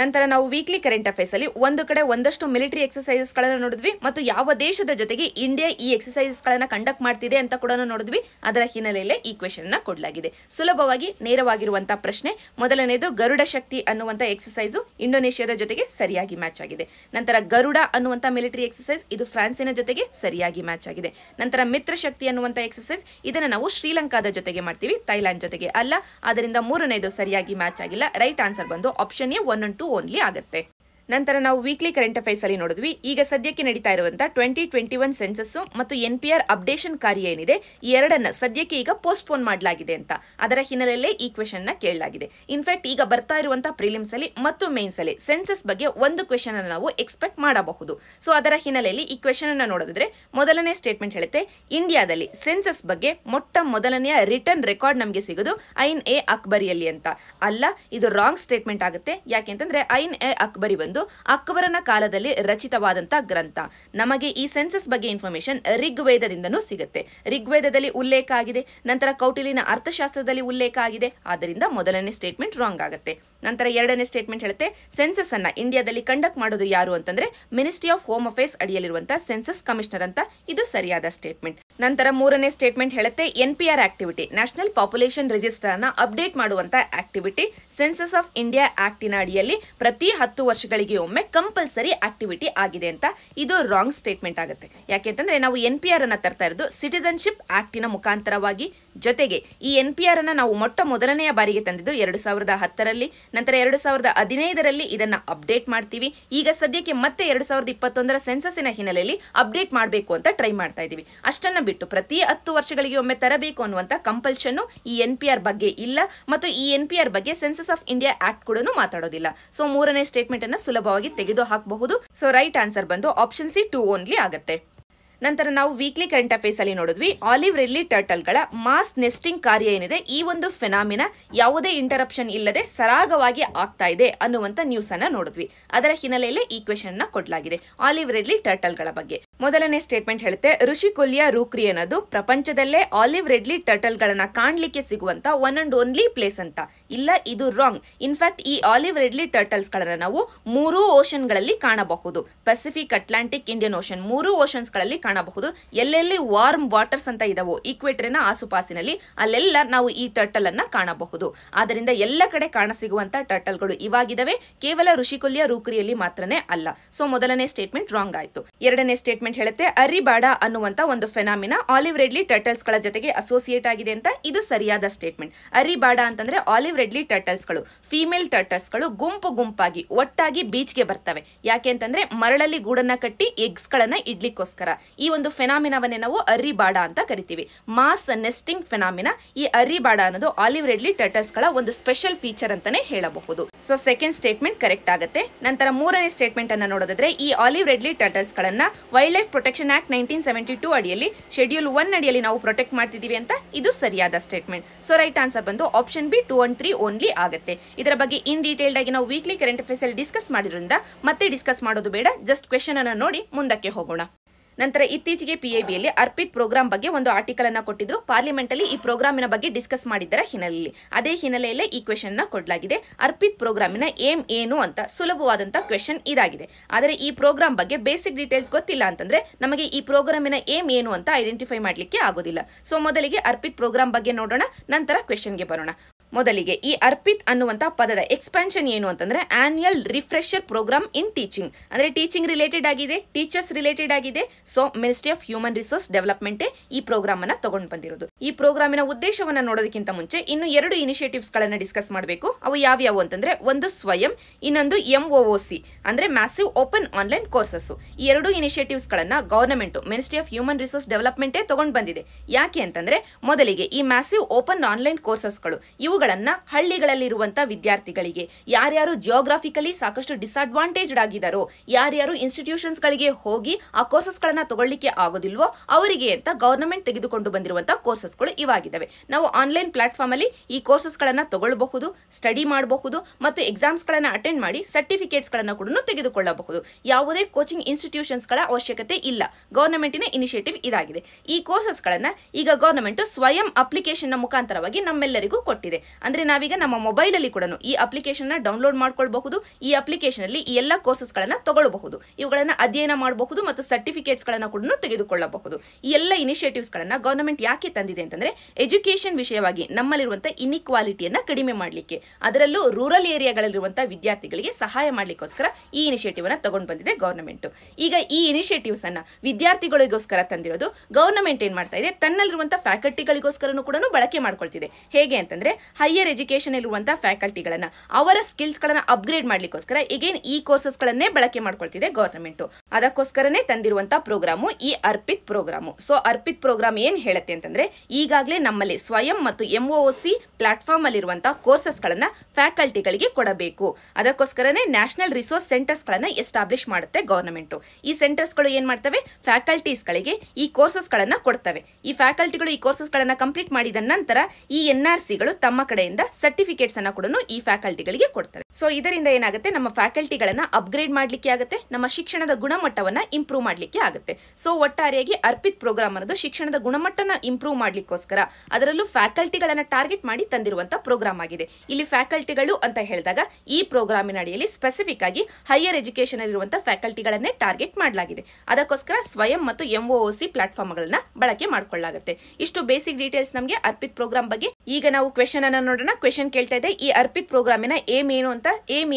ನಂತರ ನಾವು ವೀಕ್ಲಿ ಕರೆಂಟ್ ಅಫೇರ್ಸ್ ಅಲ್ಲಿ ಒಂದು ಕಡೆ ಒಂದಷ್ಟು ಮಿಲಿಟರಿ ಎಕ್ಸರ್ಸೈಸಸ್ ಗಳನ್ನು ನೋಡಿದ್ವಿ ಮತ್ತು ಯಾವ ದೇಶದ ಜೊತೆಗೆ ಇಂಡಿಯಾ ಈ ಎಕ್ಸರ್ಸೈಸಸ್ ಗಳನ್ನು ಕಂಡಕ್ಟ್ ಮಾಡ್ತಿದೆ ಅಂತ ಕೂಡ ನೋಡಿದ್ವಿ. ಅದರ ಹಿನ್ನೆಲೆಯಲ್ಲಿ ಈ ಕ್ವೆಶ್ಚನ್ ಅನ್ನು ಕೊಡಲಾಗಿದೆ. ಸುಲಭವಾಗಿ ನೇರವಾಗಿರುವಂತಹ ಪ್ರಶ್ನೆ. ಮೊದಲನೇದು ಗರುಡ ಶಕ್ತಿ ಅನ್ನುವಂತ ಎಕ್ಸರ್ಸೈಸ್ ಇಂಡೋನೇಷಿಯಾದ ಜೊತೆಗೆ ಸರಿಯಾಗಿ ಮ್ಯಾಚ್ ಆಗಿದೆ. ನಂತರ ಗರುಡ ಅನ್ನುವಂತ ಮಿಲಿಟರಿ ಎಕ್ಸರ್ಸೈಸ್ ಇದು ಫ್ರಾನ್ಸಿನ ಜೊತೆಗೆ ಸರಿಯಾಗಿ ಮ್ಯಾಚ್ ಆಗಿದೆ. ನಂತರ ಮಿತ್ರಶಕ್ತಿ ಅನ್ನುವಂತ ಎಕ್ಸರ್ಸೈಸ್ ಇದನ್ನ ನಾವು ಶ್ರೀಲಂಕಾದ ಜೊತೆಗೆ ಮಾಡ್ತೀವಿ, ಥೈಲ್ಯಾಂಡ್ ಜೊತೆಗೆ ಅಲ್ಲ. ಅದರಿಂದ ಮೂರನೇದು ಸರಿಯಾಗಿ ಮ್ಯಾಚ್ ಆಗಿಲ್ಲ. ರೈಟ್ ಆನ್ಸರ್ ಬಂದು ಆಪ್ಷನ್ ಎ 1 and 2 ಓನ್ಲಿ ಆಗುತ್ತೆ. ನಂತರ ನಾವು ವೀಕ್ಲಿ ಕರೆಂಟ್ ಅಫೇರ್ಸ್ ಅಲ್ಲಿ ನೋಡಿದ್ವಿ. ಈಗ ಸದ್ಯಕ್ಕೆ ನಡೀತಾ ಇರುವಂತಹ 2021 ಸೆನ್ಸಸ್ ಮತ್ತು NPR ಅಪ್ಡೇಷನ್ ಕಾರ್ಯ ಏನಿದೆ ಈ ಎರಡನ್ನ ಸದ್ಯಕ್ಕೆ ಈಗ ಪೋಸ್ಟ್ಪೋನ್ ಮಾಡಲಾಗಿದೆ ಅಂತ. ಅದರ ಹಿನ್ನೆಲೆಯಲ್ಲೇ ಈ ಕ್ವೆಶನ್ ನ ಕೇಳಲಾಗಿದೆ. ಇನ್ಫ್ಯಾಕ್ಟ್ ಈಗ ಬರ್ತಾ ಇರುವಂತಹ ಪ್ರಿಲಿಮ್ಸ್ ಅಲ್ಲಿ ಮತ್ತು ಮೇನ್ಸ್ ಅಲ್ಲಿ ಸೆನ್ಸಸ್ ಬಗ್ಗೆ ಒಂದು ಕ್ವೆಶನ್ ಅನ್ನು ನಾವು ಎಕ್ಸ್ಪೆಕ್ಟ್ ಮಾಡಬಹುದು. ಸೊ ಅದರ ಹಿನ್ನೆಲೆಯಲ್ಲಿ ಈ ಕ್ವೆಶನ್ ಅನ್ನ ನೋಡೋದಿದ್ರೆ ಮೊದಲನೇ ಸ್ಟೇಟ್ಮೆಂಟ್ ಹೇಳುತ್ತೆ ಇಂಡಿಯಾದಲ್ಲಿ ಸೆನ್ಸಸ್ ಬಗ್ಗೆ ಮೊಟ್ಟ ಮೊದಲನೆಯ ರಿಟರ್ನ್ ರೆಕಾರ್ಡ್ ನಮಗೆ ಸಿಗೋದು INA ಅಕ್ಬರಿಯಲ್ಲಿ ಅಂತ. ಅಲ್ಲ, ಇದು ರಾಂಗ್ ಸ್ಟೇಟ್ಮೆಂಟ್ ಆಗುತ್ತೆ. ಯಾಕೆಂತಂದ್ರೆ INA ಅಕ್ಬರಿ ಬಂದು ಅಕ್ಬರನ ಕಾಲದಲ್ಲಿ ರಚಿತವಾದಂತಹ ಗ್ರಂಥ. ನಮಗೆ ಈ ಸೆನ್ಸಸ್ ಬಗ್ಗೆ ಇನ್ಫಾರ್ಮೇಶನ್ ಋಗ್ವೇದದಿಂದನೂ ಸಿಗುತ್ತೆ. ಋಗ್ವೇದದಲ್ಲಿ ಉಲ್ಲೇಖ ಆಗಿದೆ, ನಂತರ ಕೌಟಿಲಿನ ಅರ್ಥಶಾಸ್ತ್ರದಲ್ಲಿ ಉಲ್ಲೇಖ ಆಗಿದೆ. ಆದ್ದರಿಂದ ಮೊದಲನೇ ಸ್ಟೇಟ್ಮೆಂಟ್ ರಾಂಗ್ ಆಗುತ್ತೆ. ನಂತರ ಎರಡನೇ ಸ್ಟೇಟ್ಮೆಂಟ್ ಹೇಳುತ್ತೆ ಸೆನ್ಸಸ್ ಅನ್ನ ಇಂಡಿಯಾದಲ್ಲಿ ಕಂಡಕ್ಟ್ ಮಾಡೋದು ಯಾರು ಅಂತಂದ್ರೆ ಮಿನಿಸ್ಟ್ರಿ ಆಫ್ ಹೋಮ್ ಅಫೇರ್ಸ್ ಅಡಿಯಲ್ಲಿರುವಂತಹ ಸೆನ್ಸಸ್ ಕಮಿಷನರ್ ಅಂತ. ಇದು ಸರಿಯಾದ ಸ್ಟೇಟ್ಮೆಂಟ್. ನಂತರ ಮೂರನೇ ಸ್ಟೇಟ್ಮೆಂಟ್ ಹೇಳುತ್ತೆ NPR activity national population register ಅನ್ನ ಅಪ್ಡೇಟ್ ಮಾಡುವಂತಹ ಆಕ್ಟಿವಿಟಿ ಸೆನ್ಸಸ್ ಆಫ್ ಇಂಡಿಯಾ ಆಕ್ಟಿನ ಅಡಿಯಲ್ಲಿ ಪ್ರತಿ 10 ವರ್ಷಗಳಿಗೆ ಒಮ್ಮೆ ಕಂಪಲ್ಸರಿ ಆಕ್ಟಿವಿಟಿ ಆಗಿದೆ ಅಂತ. ಇದು ರಾಂಗ್ ಸ್ಟೇಟ್ಮೆಂಟ್ ಆಗುತ್ತೆ. ಯಾಕೆಂತಂದ್ರೆ ನಾವು NPR ಅನ್ನ ತರ್ತಾ ಇರೋದು ಸಿಟಿಸನ್ಶಿಪ್ ಆಕ್ಟಿನ ಮುಖಾಂತರವಾಗಿ. ಜೊತೆಗೆ ಈ NPR ಅನ್ನ ನಾವು ಮೊಟ್ಟ ಮೊದಲನೆಯ ಬಾರಿಗೆ ತಂದಿದ್ದು 2010 ನಂತರ 2015 ಇದನ್ನ ಅಪ್ಡೇಟ್ ಮಾಡ್ತೀವಿ. ಈಗ ಸದ್ಯಕ್ಕೆ ಮತ್ತೆ 2021 ಸೆನ್ಸಸ್ಸಿನ ಹಿನ್ನೆಲೆಯಲ್ಲಿ ಅಪ್ಡೇಟ್ ಮಾಡಬೇಕು ಅಂತ ಟ್ರೈ ಮಾಡ್ತಾ ಇದೀವಿ. ಅಷ್ಟನ್ನ ಬಿಟ್ಟು ಪ್ರತಿ 10 ವರ್ಷಗಳಿಗೆ ಒಮ್ಮೆ ತರಬೇಕು ಅನ್ನುವಂತ ಕಂಪಲ್ಷನ್ ಈ NPR ಬಗ್ಗೆ ಇಲ್ಲ ಮತ್ತು ಈ NPR ಬಗ್ಗೆ ಸೆನ್ಸಸ್ ಆಫ್ ಇಂಡಿಯಾ ಆಕ್ಟ್ ಕೂಡ ಮಾತಾಡೋದಿಲ್ಲ. ಸೊ ಮೂರನೇ ಸ್ಟೇಟ್ಮೆಂಟ್ ಅನ್ನ ಸುಲಭವಾಗಿ ತೆಗೆದು ಹಾಕಬಹುದು. ಸೊ ರೈಟ್ ಆನ್ಸರ್ ಬಂದು ಆಪ್ಷನ್ C 2 ಓನ್ಲಿ ಆಗುತ್ತೆ. ನಂತರ ನಾವು ವೀಕ್ಲಿ ಕರೆಂಟ್ ಅಫೇರ್ಸ್ ಅಲ್ಲಿ ನೋಡಿದ್ವಿ ಆಲಿವ್ ರಿಡ್ಲಿ ಟರ್ಟಲ್ಗಳ ಮಾಸ್ ನೆಸ್ಟಿಂಗ್ ಕಾರ್ಯ ಏನಿದೆ ಈ ಒಂದು ಫೆನಾಮಿನ ಯಾವುದೇ ಇಂಟರಪ್ಷನ್ ಇಲ್ಲದೆ ಸರಾಗವಾಗಿ ಆಗ್ತಾ ಇದೆ ಅನ್ನುವಂತ ನ್ಯೂಸ್ ಅನ್ನ ನೋಡಿದ್ವಿ. ಅದರ ಹಿನ್ನೆಲೆಯಲ್ಲಿ ಈ ಕ್ವೆಶನ್ ನ ಕೊಡಲಾಗಿದೆ ಆಲಿವ್ ರಿಡ್ಲಿ ಟರ್ಟಲ್ಗಳ ಬಗ್ಗೆ. ಮೊದಲನೇ ಸ್ಟೇಟ್ಮೆಂಟ್ ಹೇಳುತ್ತೆ ಋಷಿಕುಲ್ಯ ರೂಕ್ರಿ ಅನ್ನೋದು ಪ್ರಪಂಚದಲ್ಲೇ ಆಲಿವ್ ರಿಡ್ಲಿ ಟರ್ಟಲ್ಗಳನ್ನ ಕಾಣ್ಲಿಕ್ಕೆ ಸಿಗುವಂತ 1 and only ಪ್ಲೇಸ್ ಅಂತ. ಇಲ್ಲ, ಇದು ರಾಂಗ್. ಇನ್ಫ್ಯಾಕ್ಟ್ ಈ ಆಲಿವ್ ರಿಡ್ಲಿ ಟರ್ಟಲ್ಸ್ ಗಳನ್ನ ನಾವು 3 ಓಷನ್ಗಳಲ್ಲಿ ಕಾಣಬಹುದು. ಪೆಸಿಫಿಕ್, ಅಟ್ಲಾಂಟಿಕ್, ಇಂಡಿಯನ್ ಓಷನ್ 3 ಓಷನ್ಸ್ಗಳಲ್ಲಿ ಕಾಣಬಹುದು. ಎಲ್ಲೆಲ್ಲಿ ವಾರ್ಮ್ ವಾಟರ್ಸ್ ಅಂತ ಇದಾವೋ ಈಕ್ವೇಟರ್ನ ಆಸುಪಾಸಿನಲ್ಲಿ ಅಲ್ಲೆಲ್ಲ ನಾವು ಈ ಟರ್ಟಲ್ ಅನ್ನ ಕಾಣಬಹುದು. ಆದ್ದರಿಂದ ಎಲ್ಲ ಕಡೆ ಕಾಣಸಿಗುವಂತ ಟರ್ಟಲ್ಗಳು ಇವಾಗಿದಾವೆ, ಕೇವಲ ಋಷಿಕುಲ್ಯ ರೂಕ್ರಿಯಲ್ಲಿ ಮಾತ್ರನೇ ಅಲ್ಲ. ಸೊ ಮೊದಲನೇ ಸ್ಟೇಟ್ಮೆಂಟ್ ರಾಂಗ್ ಆಯ್ತು. ಎರಡನೇ ಸ್ಟೇಟ್ಮೆಂಟ್ ಹೇಳುತ್ತೆ ಅರಿಬಾಡ ಅನ್ನುವಂತ ಒಂದು ಫೆನಾಮಿನ ಆಲಿವ್ ರಿಡ್ಲಿ ಟರ್ಟಲ್ಸ್ ಗಳ ಜೊತೆಗೆ ಅಸೋಸಿಯೇಟ್ ಆಗಿದೆ ಅಂತ. ಇದು ಸರಿಯಾದ ಸ್ಟೇಟ್ಮೆಂಟ್. ಅರಿಬಾಡ ಅಂತಂದ್ರೆ ಆಲಿವ್ ರಿಡ್ಲಿ ಟರ್ಟಲ್ಸ್ ಗಳು, ಫೀಮೇಲ್ ಟರ್ಟಲ್ಸ್ ಗಳು ಗುಂಪಾಗಿ ಒಟ್ಟಾಗಿ ಬೀಚ್ಗೆ ಬರ್ತವೆ. ಯಾಕೆ ಅಂತಂದ್ರೆ ಮರಳಲ್ಲಿ ಗೂಡನ್ನ ಕಟ್ಟಿ ಎಗ್ಸ್ ಗಳನ್ನ ಇಡ್ಲಿಕ್ಕೋಸ್ಕರ. ಈ ಒಂದು ಫೆನಾಮಿನಾವನ್ನೇ ನಾವು ಅರಿಬಾಡ ಅಂತ ಕರಿತೀವಿ. ಮಾಸ್ ನೆಸ್ಟಿಂಗ್ ಫೆನಾಮಿನಾ ಈ ಅರಿಬಾಡ ಅನ್ನೋದು ಆಲಿವ್ ರಿಡ್ಲಿ ಟರ್ಟಲ್ಸ್ ಗಳ ಒಂದು ಸ್ಪೆಷಲ್ ಫೀಚರ್ ಅಂತಾನೆ ಹೇಳಬಹುದು. ಸೊ ಸೆಕೆಂಡ್ ಸ್ಟೇಟ್ಮೆಂಟ್ ಕರೆಕ್ಟ್ ಆಗುತ್ತೆ. ನಂತರ ಮೂರನೇ ಸ್ಟೇಟ್ಮೆಂಟ್ ಅನ್ನ ನೋಡೋದಾದ್ರೆ ಈ ಆಲಿವ್ ರಿಡ್ಲಿ ಟರ್ಟಲ್ಸ್ ಗಳನ್ನ ವೈಲ್ಡ್ ಲೈಫ್ ಪ್ರೊಟೆಕ್ಷನ್ ಆಕ್ಟ್ 1972 ಅಡಿಯಲ್ಲಿ ಶೆಡ್ಯೂಲ್ 1 ಅಡಿಯಲ್ಲಿ ನಾವು ಪ್ರೊಟೆಕ್ಟ್ ಮಾಡ್ತಿದೀವಿ ಅಂತ. ಇದು ಸರಿಯಾದ ಸ್ಟೇಟ್ಮೆಂಟ್. ಸೊ ರೈಟ್ ಆನ್ಸರ್ ಬಂದು ಆಪ್ಷನ್ B 2 and 3 ಓನ್ಲಿ ಆಗುತ್ತೆ. ಇದರ ಬಗ್ಗೆ ಇನ್ ಡೀಟೇಲ್ಡ್ ಆಗಿ ನಾವು ವೀಕ್ಲಿ ಕರೆಂಟ್ ಅಫೇರ್ಸ್ ಅಲ್ಲಿ ಡಿಸ್ಕಸ್ ಮಾಡಿರೋದ್ರಿಂದ ಮತ್ತೆ ಡಿಸ್ಕಸ್ ಮಾಡೋದು ಬೇಡ. ಜಸ್ಟ್ ಕ್ವೆಶನ್ ಅನ್ನ ನೋಡಿ ಮುಂದಕ್ಕೆ ಹೋಗೋಣ. ನಂತರ ಇತ್ತೀಚೆಗೆ PIBಯಲ್ಲಿ ಅರ್ಪಿತ್ ಪ್ರೋಗ್ರಾಮ್ ಬಗ್ಗೆ ಒಂದು ಆರ್ಟಿಕಲ್ ಅನ್ನ ಕೊಟ್ಟಿದ್ರು. ಪಾರ್ಲಿಮೆಂಟ್ ಅಲ್ಲಿ ಈ ಪ್ರೋಗ್ರಾಮಿನ ಬಗ್ಗೆ ಡಿಸ್ಕಸ್ ಮಾಡಿದ್ದರ ಹಿನ್ನೆಲೆಯಲ್ಲಿ ಅದೇ ಹಿನ್ನೆಲೆಯಲ್ಲೇ ಈ ಕ್ವೆಶನ್ ನ ಕೊಡಲಾಗಿದೆ ಅರ್ಪಿತ್ ಪ್ರೋಗ್ರಾಮಿನ ಏಮ್ ಏನು ಅಂತ. ಸುಲಭವಾದಂತಹ ಕ್ವೆಶನ್ ಇದಾಗಿದೆ. ಆದರೆ ಈ ಪ್ರೋಗ್ರಾಮ್ ಬಗ್ಗೆ ಬೇಸಿಕ್ ಡೀಟೇಲ್ಸ್ ಗೊತ್ತಿಲ್ಲ ಅಂತಂದ್ರೆ ನಮಗೆ ಈ ಪ್ರೋಗ್ರಾಮಿನ ಏಮ್ ಏನು ಅಂತ ಐಡೆಂಟಿಫೈ ಮಾಡಲಿಕ್ಕೆ ಆಗೋದಿಲ್ಲ. ಸೊ ಮೊದಲಿಗೆ ಅರ್ಪಿತ್ ಪ್ರೋಗ್ರಾಮ್ ಬಗ್ಗೆ ನೋಡೋಣ, ನಂತರ ಕ್ವೆಶನ್ಗೆ ಬರೋಣ. ಮೊದಲಿಗೆ ಈ ಅರ್ಪಿತ್ ಅನ್ನುವಂತಹ ಪದದ ಎಕ್ಸ್ಪಾನ್ಷನ್ ಏನು ಅಂತಂದ್ರೆ annual refresher program in teaching. ಅಂದ್ರೆ ಟೀಚಿಂಗ್ ರಿಲೇಟೆಡ್ ಆಗಿದೆ, ಟೀಚರ್ಸ್ ರಿಲೇಟೆಡ್ ಆಗಿದೆ. So ministry of human resource development ಈ ಪ್ರೋಗ್ರಾಮ್ ಅನ್ನ ತಗೊಂಡು ಬಂದಿರೋದು. ಈ ಪ್ರೋಗ್ರಾಮಿನ ಉದ್ದೇಶವನ್ನ ನೋಡೋದಕ್ಕಿಂತ ಮುಂಚೆ ಇನ್ನು 2 ಇನಿಷಿಯೇಟಿವ್ಸ್ ಗಳನ್ನ ಡಿಸ್ಕಸ್ ಮಾಡಬೇಕು. ಅವು ಯಾವ್ಯಾವು ಅಂತಂದ್ರೆ ಒಂದು ಸ್ವಯಂ, ಇನ್ನೊಂದು MOOC ಅಂದ್ರೆ ಮ್ಯಾಸಿವ್ ಓಪನ್ ಆನ್ಲೈನ್ ಕೋರ್ಸಸ್. ಈ 2 ಇನಿಷಿಯೇಟಿವ್ಸ್ ಗಳನ್ನ government ministry of human resource ಡೆವಲಪ್ಮೆಂಟೇ ತಗೊಂಡು ಬಂದಿದೆ. ಯಾಕೆ ಅಂತಂದ್ರೆ ಮೊದಲಿಗೆ ಈ ಮ್ಯಾಸಿವ್ ಓಪನ್ ಆನ್ಲೈನ್ ಕೋರ್ಸಸ್ಗಳು ಇವುಗಳನ್ನ ಹಳ್ಳಿಗಳಲ್ಲಿರುವಂತಹ ವಿದ್ಯಾರ್ಥಿಗಳಿಗೆ, ಯಾರ್ಯಾರು ಜಿಯೋಗ್ರಾಫಿಕಲಿ ಸಾಕಷ್ಟು ಡಿಸ್ಅಡ್ವಾಂಟೇಜ್ಡ್ ಆಗಿದಾರೋ, ಯಾರ್ಯಾರು ಇನ್ಸ್ಟಿಟ್ಯೂಷನ್ಸ್ ಗಳಿಗೆ ಹೋಗಿ ಆ ಕೋರ್ಸಸ್ ಗಳನ್ನ ತಗೊಳ್ಳಿಕ್ಕೆ ಆಗೋದಿಲ್ವೋ ಅವರಿಗೆ ಅಂತ ಗವರ್ನಮೆಂಟ್ ತೆಗೆದುಕೊಂಡು ಬಂದಿರುವಂತಹ ಕೋರ್ಸಸ್ ಗಳು ಇವಾಗಿದ್ದಾವೆ. ನಾವು ಆನ್ಲೈನ್ ಪ್ಲಾಟ್ಫಾರ್ಮ್ ಅಲ್ಲಿ ಈ ಕೋರ್ಸಸ್ ಗಳನ್ನ ತಗೊಳ್ಬಹುದು, ಸ್ಟಡಿ ಮಾಡಬಹುದು ಮತ್ತು ಎಕ್ಸಾಮ್ಸ್ ಗಳನ್ನ ಅಟೆಂಡ್ ಮಾಡಿ ಸರ್ಟಿಫಿಕೇಟ್ಸ್ ಗಳನ್ನ ಕೂಡ ತೆಗೆದುಕೊಳ್ಳಬಹುದು. ಯಾವುದೇ ಕೋಚಿಂಗ್ ಇನ್ಸ್ಟಿಟ್ಯೂಷನ್ಸ್ ಗಳ ಅವಶ್ಯಕತೆ ಇಲ್ಲ. ಗವರ್ನಮೆಂಟಿನ ಇನಿಷಿಯೇಟಿವ್ ಇದಾಗಿದೆ. ಈ ಕೋರ್ಸಸ್ ಗಳನ್ನ ಈಗ ಗವರ್ನಮೆಂಟ್ ಸ್ವಯಂ ಅಪ್ಲಿಕೇಶನ್ ನ ಮುಖಾಂತರವಾಗಿ ನಮ್ಮೆಲ್ಲರಿಗೂ ಕೊಟ್ಟಿದೆ. ಅಂದ್ರೆ ನಾವೀಗ ನಮ್ಮ ಮೊಬೈಲ್ ಅಲ್ಲಿ ಕೂಡ ಈ ಅಪ್ಲಿಕೇಶನ್ ಅನ್ನು ಡೌನ್ಲೋಡ್ ಮಾಡ್ಕೊಳ್ಳಬಹುದು ಈ ಅಪ್ಲಿಕೇಶನ್ ಅಲ್ಲಿ ಈ ಎಲ್ಲಾ ಕೋರ್ಸಸ್ ಗಳನ್ನು ತಗೊಳ್ಳಬಹುದು ಇವುಗಳನ್ನು ಅಧ್ಯಯನ ಮಾಡಬಹುದು ಮತ್ತು ಸರ್ಟಿಫಿಕೇಟ್ಸ್ ಗಳನ್ನು ಕೂಡ ತೆಗೆದುಕೊಳ್ಳಬಹುದು ಈ ಎಲ್ಲಾ ಇನಿಷಿಯೇಟಿವ್ಸ್ ಗಳನ್ನು ಗವರ್ನಮೆಂಟ್ ಯಾಕೆ ತಂದಿದೆ ಅಂತಂದ್ರೆ ಎಜುಕೇಷನ್ ವಿಷಯವಾಗಿ ನಮ್ಮಲ್ಲಿರುವಂತ ಇನ್ಇಕ್ವಾಲಿಟಿಯನ್ನು ಕಡಿಮೆ ಮಾಡಲಿಕ್ಕೆ ಅದರಲ್ಲೂ ರೂರಲ್ ಏರಿಯಾಗಳಲ್ಲಿರುವಂತ ವಿದ್ಯಾರ್ಥಿಗಳಿಗೆ ಸಹಾಯ ಮಾಡಲಿಕ್ಕೋಸ್ಕರ ಈ ಇನಿಷಿಯೇಟಿವ್ ಅನ್ನು ತಗೊಂಡು ಬಂದಿದೆ ಗವರ್ನಮೆಂಟ್ ಈಗ ಈ ಇನಿಷಿಯೇಟಿವ್ಸ್ ಅನ್ನು ವಿದ್ಯಾರ್ಥಿಗಳಿಗೋಸ್ಕರ ತಂದಿರೋದು ಗವರ್ನಮೆಂಟ್ ಏನು ಮಾಡ್ತಾ ಇದೆ ತನ್ನಲ್ಲಿರುವಂತ ಫ್ಯಾಕಲ್ಟಿಗಳಿಗೋಸ್ಕರನೂ ಕೂಡ ಬಳಕೆ ಮಾಡ್ಕೊಳ್ತಿದೆ ಹೇಗೆ ಅಂತಂದ್ರೆ ಹೈಯರ್ ಎಜುಕೇಶನ್ ಇರುವಂತ ಫ್ಯಾಕಲ್ಟಿಗಳನ್ನು ಅವರ ಸ್ಕಿಲ್ಸ್ ಗಳನ್ನು ಅಪ್ಗ್ರೇಡ್ ಮಾಡಲಿಕ್ಕೋಸ್ಕರ ಅಗೇನ್ ಈ ಕೋರ್ಸಸ್ ಗಳನ್ನೇ ಬಳಕೆ ಮಾಡ್ಕೊಳ್ತಿದೆ ಗವರ್ನಮೆಂಟ್ ಅದಕ್ಕೋಸ್ಕರನೇ ತಂದಿರುವಂತ ಪ್ರೋಗ್ರಾಮು ಈ ARPIT programme so ARPIT program ಏನ್ ಹೇಳುತ್ತೆ ಅಂತಂದ್ರೆ ಈಗಾಗಲೇ ನಮ್ಮಲ್ಲಿ ಸ್ವಯಂ ಮತ್ತು MoOC ಪ್ಲಾಟ್ಫಾರ್ಮ್ ಅಲ್ಲಿರುವಂತಹ ಕೋರ್ಸಸ್ ಗಳನ್ನ ಫ್ಯಾಕಲ್ಟಿಗಳಿಗೆ ಕೊಡಬೇಕು ಅದಕ್ಕೋಸ್ಕರನೇ ನ್ಯಾಷನಲ್ ರಿಸೋರ್ಸ್ ಸೆಂಟರ್ಸ್ ಗಳನ್ನ ಎಸ್ಟಾಬ್ಲಿಷ್ ಮಾಡುತ್ತೆ ಗವರ್ನಮೆಂಟ್ ಈ ಸೆಂಟರ್ಸ್ ಗಳು ಏನ್ ಮಾಡ್ತವೆ ಫ್ಯಾಕಲ್ಟೀಸ್ ಗಳಿಗೆ ಈ ಕೋರ್ಸಸ್ ಗಳನ್ನ ಕೊಡ್ತವೆ ಈ ಫ್ಯಾಕಲ್ಟಿಗಳು ಈ ಕೋರ್ಸಸ್ ಗಳನ್ನ ಕಂಪ್ಲೀಟ್ ಮಾಡಿದ ನಂತರ ಈ NRC ಗಳು ತಮ್ಮ ಕಡೆಯಿಂದ ಸರ್ಟಿಫಿಕೇಟ್ಸ್ ಅನ್ನ ಕೂಡ ಈ ಫ್ಯಾಕಲ್ಟಿಗಳಿಗೆ ಕೊಡ್ತಾರೆ ಸೊ ಇದರಿಂದ ಏನಾಗುತ್ತೆ ನಮ್ಮ ಫ್ಯಾಕಲ್ಟಿಗಳನ್ನ ಅಪ್ಗ್ರೇಡ್ ಮಾಡ್ಲಿಕ್ಕೆ ಆಗುತ್ತೆ ನಮ್ಮ ಶಿಕ್ಷಣದ ಗುಣಮಟ್ಟವನ್ನ ಇಂಪ್ರೂವ್ ಮಾಡ್ಲಿಕ್ಕೆ ಆಗುತ್ತೆ ಸೊ ಒಟ್ಟಾರೆಯಾಗಿ ಅರ್ಪಿತ್ ಪ್ರೋಗ್ರಾಮ್ ಅನ್ನೋದು ಶಿಕ್ಷಣದ ಗುಣಮಟ್ಟನ ಇಂಪ್ರೂವ್ ಮಾಡ್ಲಿಕ್ಕೋಸ್ಕರ ಅದರಲ್ಲೂ ಫ್ಯಾಕಲ್ಟಿಗಳನ್ನ ಟಾರ್ಗೆಟ್ ಮಾಡಿ ತಂದಿರುವಂತಹ ಪ್ರೋಗ್ರಾಮ್ ಆಗಿದೆ ಇಲ್ಲಿ ಫ್ಯಾಕಲ್ಟಿಗಳು ಅಂತ ಹೇಳಿದಾಗ ಈ ಪ್ರೋಗ್ರಾಮಿನ ಅಡಿಯಲ್ಲಿ ಸ್ಪೆಸಿಫಿಕ್ ಆಗಿ ಹೈಯರ್ ಎಜುಕೇಶನ್ ಅಲ್ಲಿರುವಂತಹ ಫ್ಯಾಕಲ್ಟಿಗಳನ್ನೇ ಟಾರ್ಗೆಟ್ ಮಾಡಲಾಗಿದೆ ಅದಕ್ಕೋಸ್ಕರ ಸ್ವಯಂ ಮತ್ತು MoOC ಪ್ಲಾಟ್ಫಾರ್ಮ್ ಗಳನ್ನ ಬಳಕೆ ಮಾಡಿಕೊಳ್ಳಲಾಗುತ್ತೆ ಇಷ್ಟು ಬೇಸಿಕ್ ಡೀಟೇಲ್ಸ್ ನಮಗೆ ಅರ್ಪಿತ್ ಪ್ರೋಗ್ರಾಮ್ ಬಗ್ಗೆ ಈಗ ನಾವು ಕ್ವೆಶ್ಚನ್ ಅನ್ನ ನೋಡೋಣ ಕ್ವೆಶ್ಚನ್ ಕೇಳ್ತಾ ಇದೆ ಈ ಅರ್ಪಿತ್ ಪ್ರೋಗ್ರಾಮಿನ ಏಮ್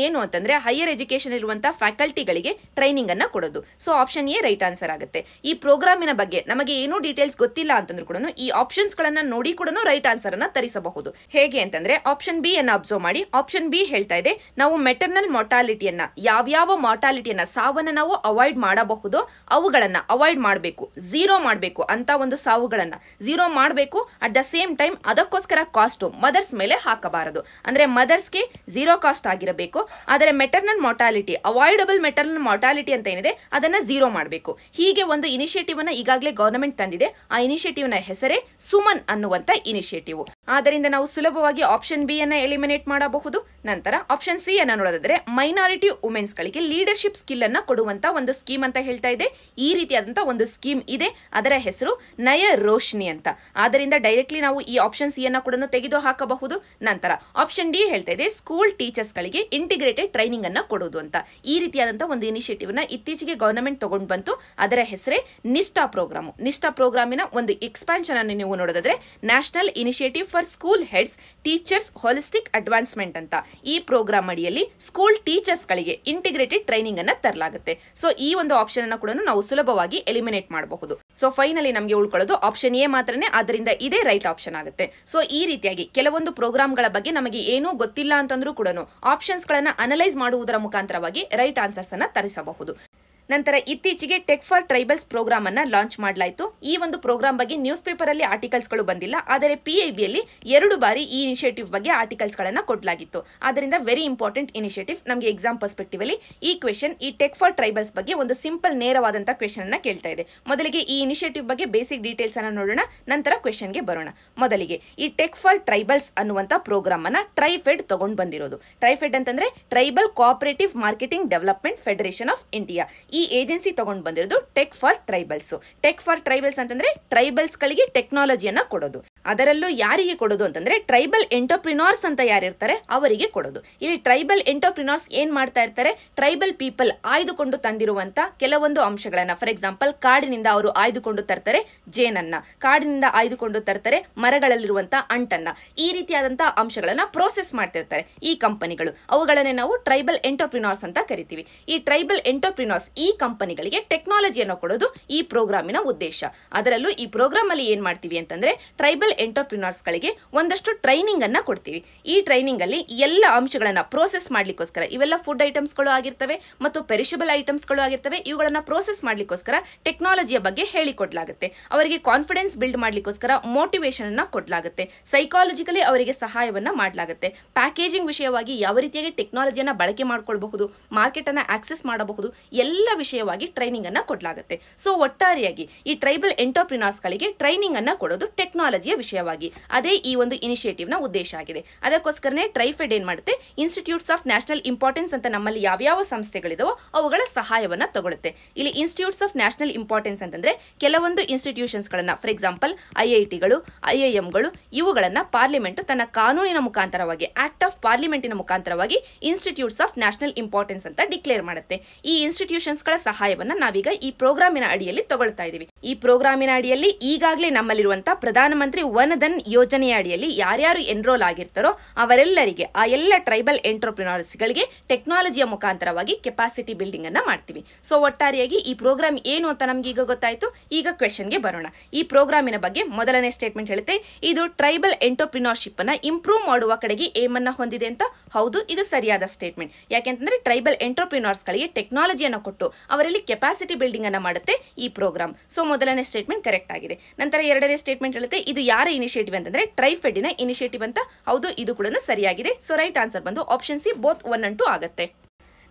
ಏನು ಅಂತಂದ್ರೆ ಹೈಯರ್ ಎಜುಕೇಶನ್ ಇರುವಂತಹ ಫ್ಯಾಕಲ್ಟಿಗಳಿಗೆ ಟ್ರೈನಿಂಗ್ ಅನ್ನ ಕೊಡೋದು so option A right answer ಆಗುತ್ತೆ ಈ ಪ್ರೋಗ್ರಾಮಿನ ಬಗ್ಗೆ ನಮಗೆ ಏನೂ ಡೀಟೇಲ್ಸ್ ಗೊತ್ತಿಲ್ಲ ಅಂತಂದ್ರೂ ಕೂಡ ಈ ಆಪ್ಷನ್ಸ್ ಗಳನ್ನ ನೋಡಿ ಕೂಡ ರೈಟ್ ಆನ್ಸರ್ ಅನ್ನ ತರಿಸಬಹುದು ಹೇಗೆ ಅಂತಂದ್ರೆ ಆಪ್ಷನ್ ಬಿ ಅನ್ನ ಅಬ್ಸರ್ವ್ ಮಾಡಿ ಆಪ್ಷನ್ ಬಿ ಹೇಳ್ತಾ ಇದೆ ನಾವು ಮೆಟರ್ನಲ್ ಮಾರ್ಟಾಲಿಟಿಯನ್ನ ಯಾವ್ಯಾವ ಮಾರ್ಟಾಲಿಟಿಯನ್ನ ಸಾವನ್ನ ನಾವು ಅವಾಯ್ಡ್ ಮಾಡಬಹುದು ಅವುಗಳನ್ನ ಅವಾಯ್ಡ್ ಮಾಡಬೇಕು ಝೀರೋ ಮಾಡಬೇಕು ಅಂತ ಒಂದು ಸಾವುಗಳನ್ನ ಝೀರೋ ಮಾಡಬೇಕು ಅಟ್ ದ ಸೇಮ್ ಟೈಮ್ ಅದಕ್ಕೋಸ್ಕರ ಕಾಸ್ಟ್ ಮದರ್ಸ್ ಮೇಲೆ ಹಾಕಬಾರದು ಅಂದ್ರೆ ಮದರ್ಸ್ಗೆ ಝೀರೋ ಕಾಸ್ಟ್ ಆಗಿರಬೇಕು ಆದರೆ maternal mortality avoidable maternal mortality ಅಂತ ಏನಿದೆ ಅದನ್ನ ಝೀರೋ ಮಾಡಬೇಕು ಹೀಗೆ ಒಂದು ಇನಿಷಿಯೇಟಿವ್ ಅನ್ನ ಈಗಾಗಲೇ ಗವರ್ನಮೆಂಟ್ ತಂದಿದೆ ಆ ಇನಿಷಿಯೇಟಿವ್ ನ ಹೆಸರೇ ಸುಮನ್ ಅನ್ನುವಂತ ಇನಿಷಿಯೇಟಿವ್ ಆದ್ದರಿಂದ ನಾವು ಸುಲಭವಾಗಿ ಆಪ್ಷನ್ ಬಿ ಅನ್ನ ಎಲಿಮಿನೇಟ್ ಮಾಡಬಹುದು ನಂತರ ಆಪ್ಷನ್ ಸಿ ಅನ್ನ ನೋಡೋದಾದ್ರೆ ಮೈನಾರಿಟಿ ವುಮೆನ್ಸ್ ಗಳಿಗೆ ಲೀಡರ್ಶಿಪ್ ಸ್ಕಿಲ್ ಅನ್ನ ಕೊಡುವಂತ ಒಂದು ಸ್ಕೀಮ್ ಅಂತ ಹೇಳ್ತಾ ಇದೆ ಈ ರೀತಿಯಾದಂತಹ ಒಂದು ಸ್ಕೀಮ್ ಇದೆ ಅದರ ಹೆಸರು ನಯ ರೋಶ್ನಿ ಅಂತ ಆದ್ದರಿಂದ ಡೈರೆಕ್ಟ್ಲಿ ನಾವು ಈ ಆಪ್ಷನ್ ಸಿ ಅನ್ನ ಕೂಡ ತೆಗೆದು ಹಾಕಬಹುದು ನಂತರ ಆಪ್ಷನ್ ಡಿ ಹೇಳ್ತಾ ಇದೆ ಸ್ಕೂಲ್ ಟೀಚರ್ಸ್ ಗಳಿಗೆ ಇಂಟಿಗ್ರೇಟೆಡ್ ಟ್ರೈನಿಂಗ್ ಅನ್ನ ಕೊಡೋದು ಅಂತ ಈ ರೀತಿಯಾದಂತಹ ಒಂದು ಇನಿಷಿಯೇಟಿವ್ ನ ಇತ್ತೀಚೆಗೆ ಗವರ್ನಮೆಂಟ್ ತಗೊಂಡು ಬಂತು ಅದರ ಹೆಸರೇ ನಿಷ್ಠಾ ಪ್ರೋಗ್ರಾಮ್ ನಿಷ್ಠಾ ಪ್ರೋಗ್ರಾಮಿನ ಒಂದು ಎಕ್ಸ್ಪಾನ್ಷನ್ ಅನ್ನು ನೀವು ನೋಡೋದಾದ್ರೆ national initiative for school heads teachers holistic advancement ಅಂತ ಈ ಪ್ರೋಗ್ರಾಮ್ ಅಡಿಯಲ್ಲಿ ಸ್ಕೂಲ್ ಟೀಚರ್ಸ್ ಗಳಿಗೆ ಇಂಟಿಗ್ರೇಟೆಡ್ ಟ್ರೈನಿಂಗ್ ಅನ್ನ ತರಲಾಗುತ್ತೆ ಸೊ ಈ ಒಂದು ಆಪ್ಷನ್ ಅನ್ನು ಕೂಡ ನಾವು ಸುಲಭವಾಗಿ ಎಲಿಮಿನೇಟ್ ಮಾಡಬಹುದು ಸೊ ಫೈನಲಿ ನಮಗೆ ಉಳ್ಕೊಳ್ಳೋದು ಆಪ್ಷನ್ ಎ ಮಾತ್ರನೇ ಅದರಿಂದ ಇದೇ ರೈಟ್ ಆಪ್ಷನ್ ಆಗುತ್ತೆ ಸೊ ಈ ರೀತಿಯಾಗಿ ಕೆಲವೊಂದು ಪ್ರೋಗ್ರಾಮ್ ಗಳ ಬಗ್ಗೆ ನಮಗೆ ಏನೂ ಗೊತ್ತಿಲ್ಲ ಅಂತಂದ್ರೂ ಕೂಡ ಆಪ್ಷನ್ಸ್ ಗಳನ್ನ ಅನಲೈಸ್ ಮಾಡುವುದರ ಮುಖಾಂತರವಾಗಿ ರೈಟ್ ಆನ್ಸರ್ಸ್ ಅನ್ನ ತರಿಸಬಹುದು ನಂತರ ಇತ್ತೀಚೆಗೆ ಟೆಕ್ ಫಾರ್ ಟ್ರೈಬಲ್ಸ್ ಪ್ರೋಗ್ರಾಮ್ ಅನ್ನ ಲಾಂಚ್ ಮಾಡಲಾಯಿತು ಈ ಒಂದು ಪ್ರೋಗ್ರಾಮ್ ಬಗ್ಗೆ ನ್ಯೂಸ್ ಪೇಪರ್ ಅಲ್ಲಿ ಆರ್ಟಿಕಲ್ಸ್ ಗಳು ಬಂದಿಲ್ಲ ಆದರೆ PIB ಅಲ್ಲಿ 2 ಬಾರಿ ಈ ಇನಿಷಿಯೇಟಿವ್ ಬಗ್ಗೆ ಆರ್ಟಿಕಲ್ಸ್ ಗಳನ್ನ ಕೊಡಲಾಗಿತ್ತು ಆದ್ದರಿಂದ ವೆರಿ ಇಂಪಾರ್ಟೆಂಟ್ ಇನಿಷಿಯೇಟಿವ್ ನಮಗೆ ಎಕ್ಸಾಮ್ ಪರ್ಸ್ಪೆಕ್ಟಿವ್ ಅಲ್ಲಿ ಈ ಕ್ವೆಶನ್ ಈ ಟೆಕ್ ಫಾರ್ ಟ್ರೈಬಲ್ಸ್ ಬಗ್ಗೆ ಒಂದು ಸಿಂಪಲ್ ನೇರವಾದಂತಹ ಕ್ವೆಶನ್ ಅನ್ನ ಕೇಳ್ತಾ ಇದೆ ಮೊದಲಿಗೆ ಈ ಇನಿಷಿಯೇಟಿವ್ ಬಗ್ಗೆ ಬೇಸಿಕ್ ಡೀಟೇಲ್ಸ್ ಅನ್ನ ನೋಡೋಣ ನಂತರ ಕ್ವೆಶನ್ ಗೆ ಬರೋಣ ಮೊದಲಿಗೆ ಈ ಟೆಕ್ ಫಾರ್ ಟ್ರೈಬಲ್ಸ್ ಅನ್ನುವಂತಹ ಪ್ರೋಗ್ರಾಮ್ ಅನ್ನ ಟ್ರೈಫೆಡ್ ತಗೊಂಡು ಬಂದಿರೋದು ಟ್ರೈಫೆಡ್ ಅಂತಂದ್ರೆ tribal cooperative marketing development federation of India ಈ ಏಜೆನ್ಸಿ ತಗೊಂಡು ಬಂದಿರೋದು ಟೆಕ್ ಫಾರ್ ಟ್ರೈಬಲ್ಸ್ ಅಂತಂದ್ರೆ ಟ್ರೈಬಲ್ಸ್ ಗಳಿಗೆ ಟೆಕ್ನಾಲಜಿಯನ್ನ ಕೊಡೋದು ಅದರಲ್ಲೂ ಯಾರಿಗೆ ಕೊಡೋದು ಅಂತಂದ್ರೆ ಟ್ರೈಬಲ್ ಎಂಟರ್ಪ್ರಿನರ್ಸ್ ಅಂತ ಯಾರಿರ್ತಾರೆ ಅವರಿಗೆ ಕೊಡೋದು ಇಲ್ಲಿ ಟ್ರೈಬಲ್ ಎಂಟರ್ಪ್ರಿನರ್ಸ್ ಏನ್ ಮಾಡ್ತಾ ಇರ್ತಾರೆ ಟ್ರೈಬಲ್ ಪೀಪಲ್ ಆಯ್ದುಕೊಂಡು ತಂದಿರುವಂತ ಕೆಲವೊಂದು ಅಂಶಗಳನ್ನ ಫಾರ್ ಎಕ್ಸಾಂಪಲ್ ಕಾಡಿನಿಂದ ಅವರು ಆಯ್ದುಕೊಂಡು ತರ್ತಾರೆ ಜೇನನ್ನ ಕಾಡಿನಿಂದ ಆಯ್ದುಕೊಂಡು ತರ್ತಾರೆ ಮರಗಳಲ್ಲಿರುವಂತಹ ಅಂಟನ್ನ ಈ ರೀತಿಯಾದಂತಹ ಅಂಶಗಳನ್ನ ಪ್ರೋಸೆಸ್ ಮಾಡ್ತಿರ್ತಾರೆ ಈ ಕಂಪನಿಗಳು ಅವುಗಳನ್ನೇ ನಾವು ಟ್ರೈಬಲ್ ಎಂಟರ್ಪ್ರಿನರ್ಸ್ ಅಂತ ಕರಿತೀವಿ ಈ ಟ್ರೈಬಲ್ ಎಂಟರ್ಪ್ರಿನರ್ಸ್ ಈ ಕಂಪನಿಗಳಿಗೆ ಟೆಕ್ನಾಲಜಿಯನ್ನು ಕೊಡೋದು ಈ ಪ್ರೋಗ್ರಾಮಿನ ಉದ್ದೇಶ ಅದರಲ್ಲೂ ಈ ಪ್ರೋಗ್ರಾಮ್ ಅಲ್ಲಿ ಏನ್ ಮಾಡ್ತೀವಿ ಅಂತಂದ್ರೆ ಟ್ರೈಬಲ್ ಎಂಟರ್ಪ್ರಿನರ್ಸ್ ಗಳಿಗೆ ಒಂದಷ್ಟು ಟ್ರೈನಿಂಗ್ ಅನ್ನ ಕೊಡ್ತೀವಿ ಈ ಟ್ರೈನಿಂಗ್ ಅಲ್ಲಿ ಎಲ್ಲ ಅಂಶಗಳನ್ನ ಪ್ರೋಸೆಸ್ ಮಾಡ್ಲಿಕ್ಕೋಸ್ಕರ ಇವೆಲ್ಲ ಫುಡ್ ಐಟಮ್ಸ್ ಗಳು ಆಗಿರ್ತವೆ ಮತ್ತು ಪೆರಿಷಬಲ್ ಐಟಮ್ಸ್ ಗಳು ಆಗಿರ್ತವೆ ಇವುಗಳನ್ನ ಪ್ರೋಸೆಸ್ ಮಾಡ್ಲಿಕ್ಕೋಸ್ಕರ ಟೆಕ್ನಾಲಜಿಯ ಬಗ್ಗೆ ಹೇಳಿಕೊಡ್ಲಾಗುತ್ತೆ ಅವರಿಗೆ ಕಾನ್ಫಿಡೆನ್ಸ್ ಬಿಲ್ಡ್ ಮಾಡ್ಲಿಕ್ಕೋಸ್ಕರ ಮೋಟಿವೇಶನ್ ಅನ್ನ ಕೊಡ್ಲಾಗುತ್ತೆ ಸೈಕಾಲಜಿಕಲಿ ಅವರಿಗೆ ಸಹಾಯವನ್ನ ಮಾಡಲಾಗುತ್ತೆ ಪ್ಯಾಕೇಜಿಂಗ್ ವಿಷಯವಾಗಿ ಯಾವ ರೀತಿಯಾಗಿ ಟೆಕ್ನಾಲಜಿಯನ್ನ ಬಳಕೆ ಮಾಡ್ಕೊಳ್ಬಹುದು ಮಾರ್ಕೆಟ್ ಅನ್ನ ಆಕ್ಸೆಸ್ ಮಾಡಬಹುದು ಎಲ್ಲ ವಿಷಯವಾಗಿ ಟ್ರೈನಿಂಗ್ ಅನ್ನು ಕೊಡಲಾಗುತ್ತೆ. ಸೋ ಒಟ್ಟಾರೆಯಾಗಿ ಈ ಟ್ರೈಬಲ್ ಎಂಟರ್‌ಪ್ರೆನರ್ಸ್ ಗಳಿಗೆ ಟ್ರೈನಿಂಗ್ ಅನ್ನು ಕೊಡೋದು ಟೆಕ್ನಾಲಜಿಯ ವಿಷಯವಾಗಿ, ಅದೇ ಈ ಒಂದು ಇನಿಷಿಯೇಟಿವ್ನ ಉದ್ದೇಶ ಆಗಿದೆ. ಅದಕ್ಕೋಸ್ಕರನೇ ಟ್ರೈಫೆಡ್ ಏನು ಮಾಡುತ್ತೆ, ಇನ್ಸ್ಟಿಟ್ಯೂಟ್ಸ್ ಆಫ್ ನ್ಯಾಷನಲ್ ಇಂಪಾರ್ಟೆನ್ಸ್ ಅಂತ ನಮ್ಮಲ್ಲಿ ಯಾವ್ಯಾವ ಸಂಸ್ಥೆಗಳಿದಾವೋ ಅವುಗಳ ಸಹಾಯವನ್ನು ತಗೊಳುತ್ತೆ. ಇಲ್ಲಿ ಇನ್ಸ್ಟಿಟ್ಯೂಟ್ಸ್ ಆಫ್ ನ್ಯಾಷನಲ್ ಇಂಪಾರ್ಟೆನ್ಸ್ ಅಂತಂದ್ರೆ ಕೆಲವೊಂದು ಇನ್ಸ್ಟಿಟ್ಯೂಷನ್ಸ್ಗಳನ್ನು, ಫಾರ್ ಎಕ್ಸಾಂಪಲ್ ಐಐಟಿಗಳು, ಐಐಎಂಗಳು, ಇವುಗಳನ್ನು ಪಾರ್ಲಿಮೆಂಟ್ ತನ್ನ ಕಾನೂನಿನ ಮುಖಾಂತರವಾಗಿ, ಆಕ್ಟ್ ಆಫ್ ಪಾರ್ಲಿಮೆಂಟಿನ ಮುಖಾಂತರವಾಗಿ ಇನ್ಸ್ಟಿಟ್ಯೂಟ್ಸ್ ಆಫ್ ನ್ಯಾಷನಲ್ ಇಂಪಾರ್ಟೆನ್ಸ್ ಅಂತ ಡಿಕ್ಲೇರ್ ಮಾಡುತ್ತೆ. ಈ ಇನ್ಸ್ಟಿಟ್ಯೂಷನ್ಸ್ಗಳ ಸಹಾಯವನ್ನು ನಾವೀಗ ಈ ಪ್ರೋಗ್ರಾಮಿನ ಅಡಿಯಲ್ಲಿ ತಗೊಳ್ತಾ ಇದೀವಿ. ಈ ಪ್ರೋಗ್ರಾಮಿನ ಅಡಿಯಲ್ಲಿ ಈಗಾಗಲೇ ನಮ್ಮಲ್ಲಿರುವಂತಹ ಪ್ರಧಾನಮಂತ್ರಿ ವನಧನ್ ಯೋಜನೆಯ ಅಡಿಯಲ್ಲಿ ಯಾರ್ಯಾರು ಎನ್ರೋಲ್ ಆಗಿರ್ತಾರೋ ಅವರೆಲ್ಲರಿಗೆ, ಆ ಎಲ್ಲ ಟ್ರೈಬಲ್ ಎಂಟರ್‌ಪ್ರೆನರ್ಸ್ಗಳಿಗೆ ಟೆಕ್ನಾಲಜಿಯ ಮುಖಾಂತರವಾಗಿ ಕೆಪಾಸಿಟಿ ಬಿಲ್ಡಿಂಗ್ ಅನ್ನ ಮಾಡ್ತೀವಿ. ಸೊ ಒಟ್ಟಾರೆಯಾಗಿ ಈ ಪ್ರೋಗ್ರಾಮ್ ಏನು ಅಂತ ನಮ್ಗೆ ಈಗ ಗೊತ್ತಾಯ್ತು. ಈಗ ಕ್ವೆಶನ್ಗೆ ಬರೋಣ. ಈ ಪ್ರೋಗ್ರಾಮಿನ ಬಗ್ಗೆ ಮೊದಲನೇ ಸ್ಟೇಟ್ಮೆಂಟ್ ಹೇಳುತ್ತೆ, ಇದು ಟ್ರೈಬಲ್ ಎಂಟರ್‌ಪ್ರೆನರ್‌ಶಿಪ್ ಅನ್ನ ಇಂಪ್ರೂವ್ ಮಾಡುವ ಕಡೆಗೆ ಏಮ್ ಅನ್ನ ಹೊಂದಿದೆ ಅಂತ. ಹೌದು, ಇದು ಸರಿಯಾದ ಸ್ಟೇಟ್ಮೆಂಟ್. ಯಾಕೆಂತಂದ್ರೆ ಟ್ರೈಬಲ್ ಎಂಟರ್‌ಪ್ರೆನರ್ಸ್ ಗಳಿಗೆ ಟೆಕ್ನಾಲಜಿಯನ್ನು ಕೊಟ್ಟು ಅವರಲ್ಲಿ ಕೆಪಾಸಿಟಿ ಬಿಲ್ಡಿಂಗ್ ಅನ್ನ ಮಾಡುತ್ತೆ ಈ ಪ್ರೋಗ್ರಾಮ್. ಸೊ ಮೊದಲನೇ ಸ್ಟೇಟ್ಮೆಂಟ್ ಕರೆಕ್ಟ್ ಆಗಿದೆ. ನಂತರ ಎರಡನೇ ಸ್ಟೇಟ್ಮೆಂಟ್ ಹೇಳುತ್ತೆ, ಇದು ಯಾರ ಇನಿಷಿಯೇಟಿವ್ ಅಂತಂದ್ರೆ ಟ್ರೈಫೆಡ್ ನ ಇನಿಷಿಯೇಟಿವ್ ಅಂತ. ಹೌದು, ಇದು ಕೂಡ ಸರಿಯಾಗಿದೆ. ಸೊ ರೈಟ್ ಆನ್ಸರ್ ಬಂದು ಆಪ್ಷನ್ ಸಿ, ಬೋತ್ 1 and 2 ಆಗುತ್ತೆ.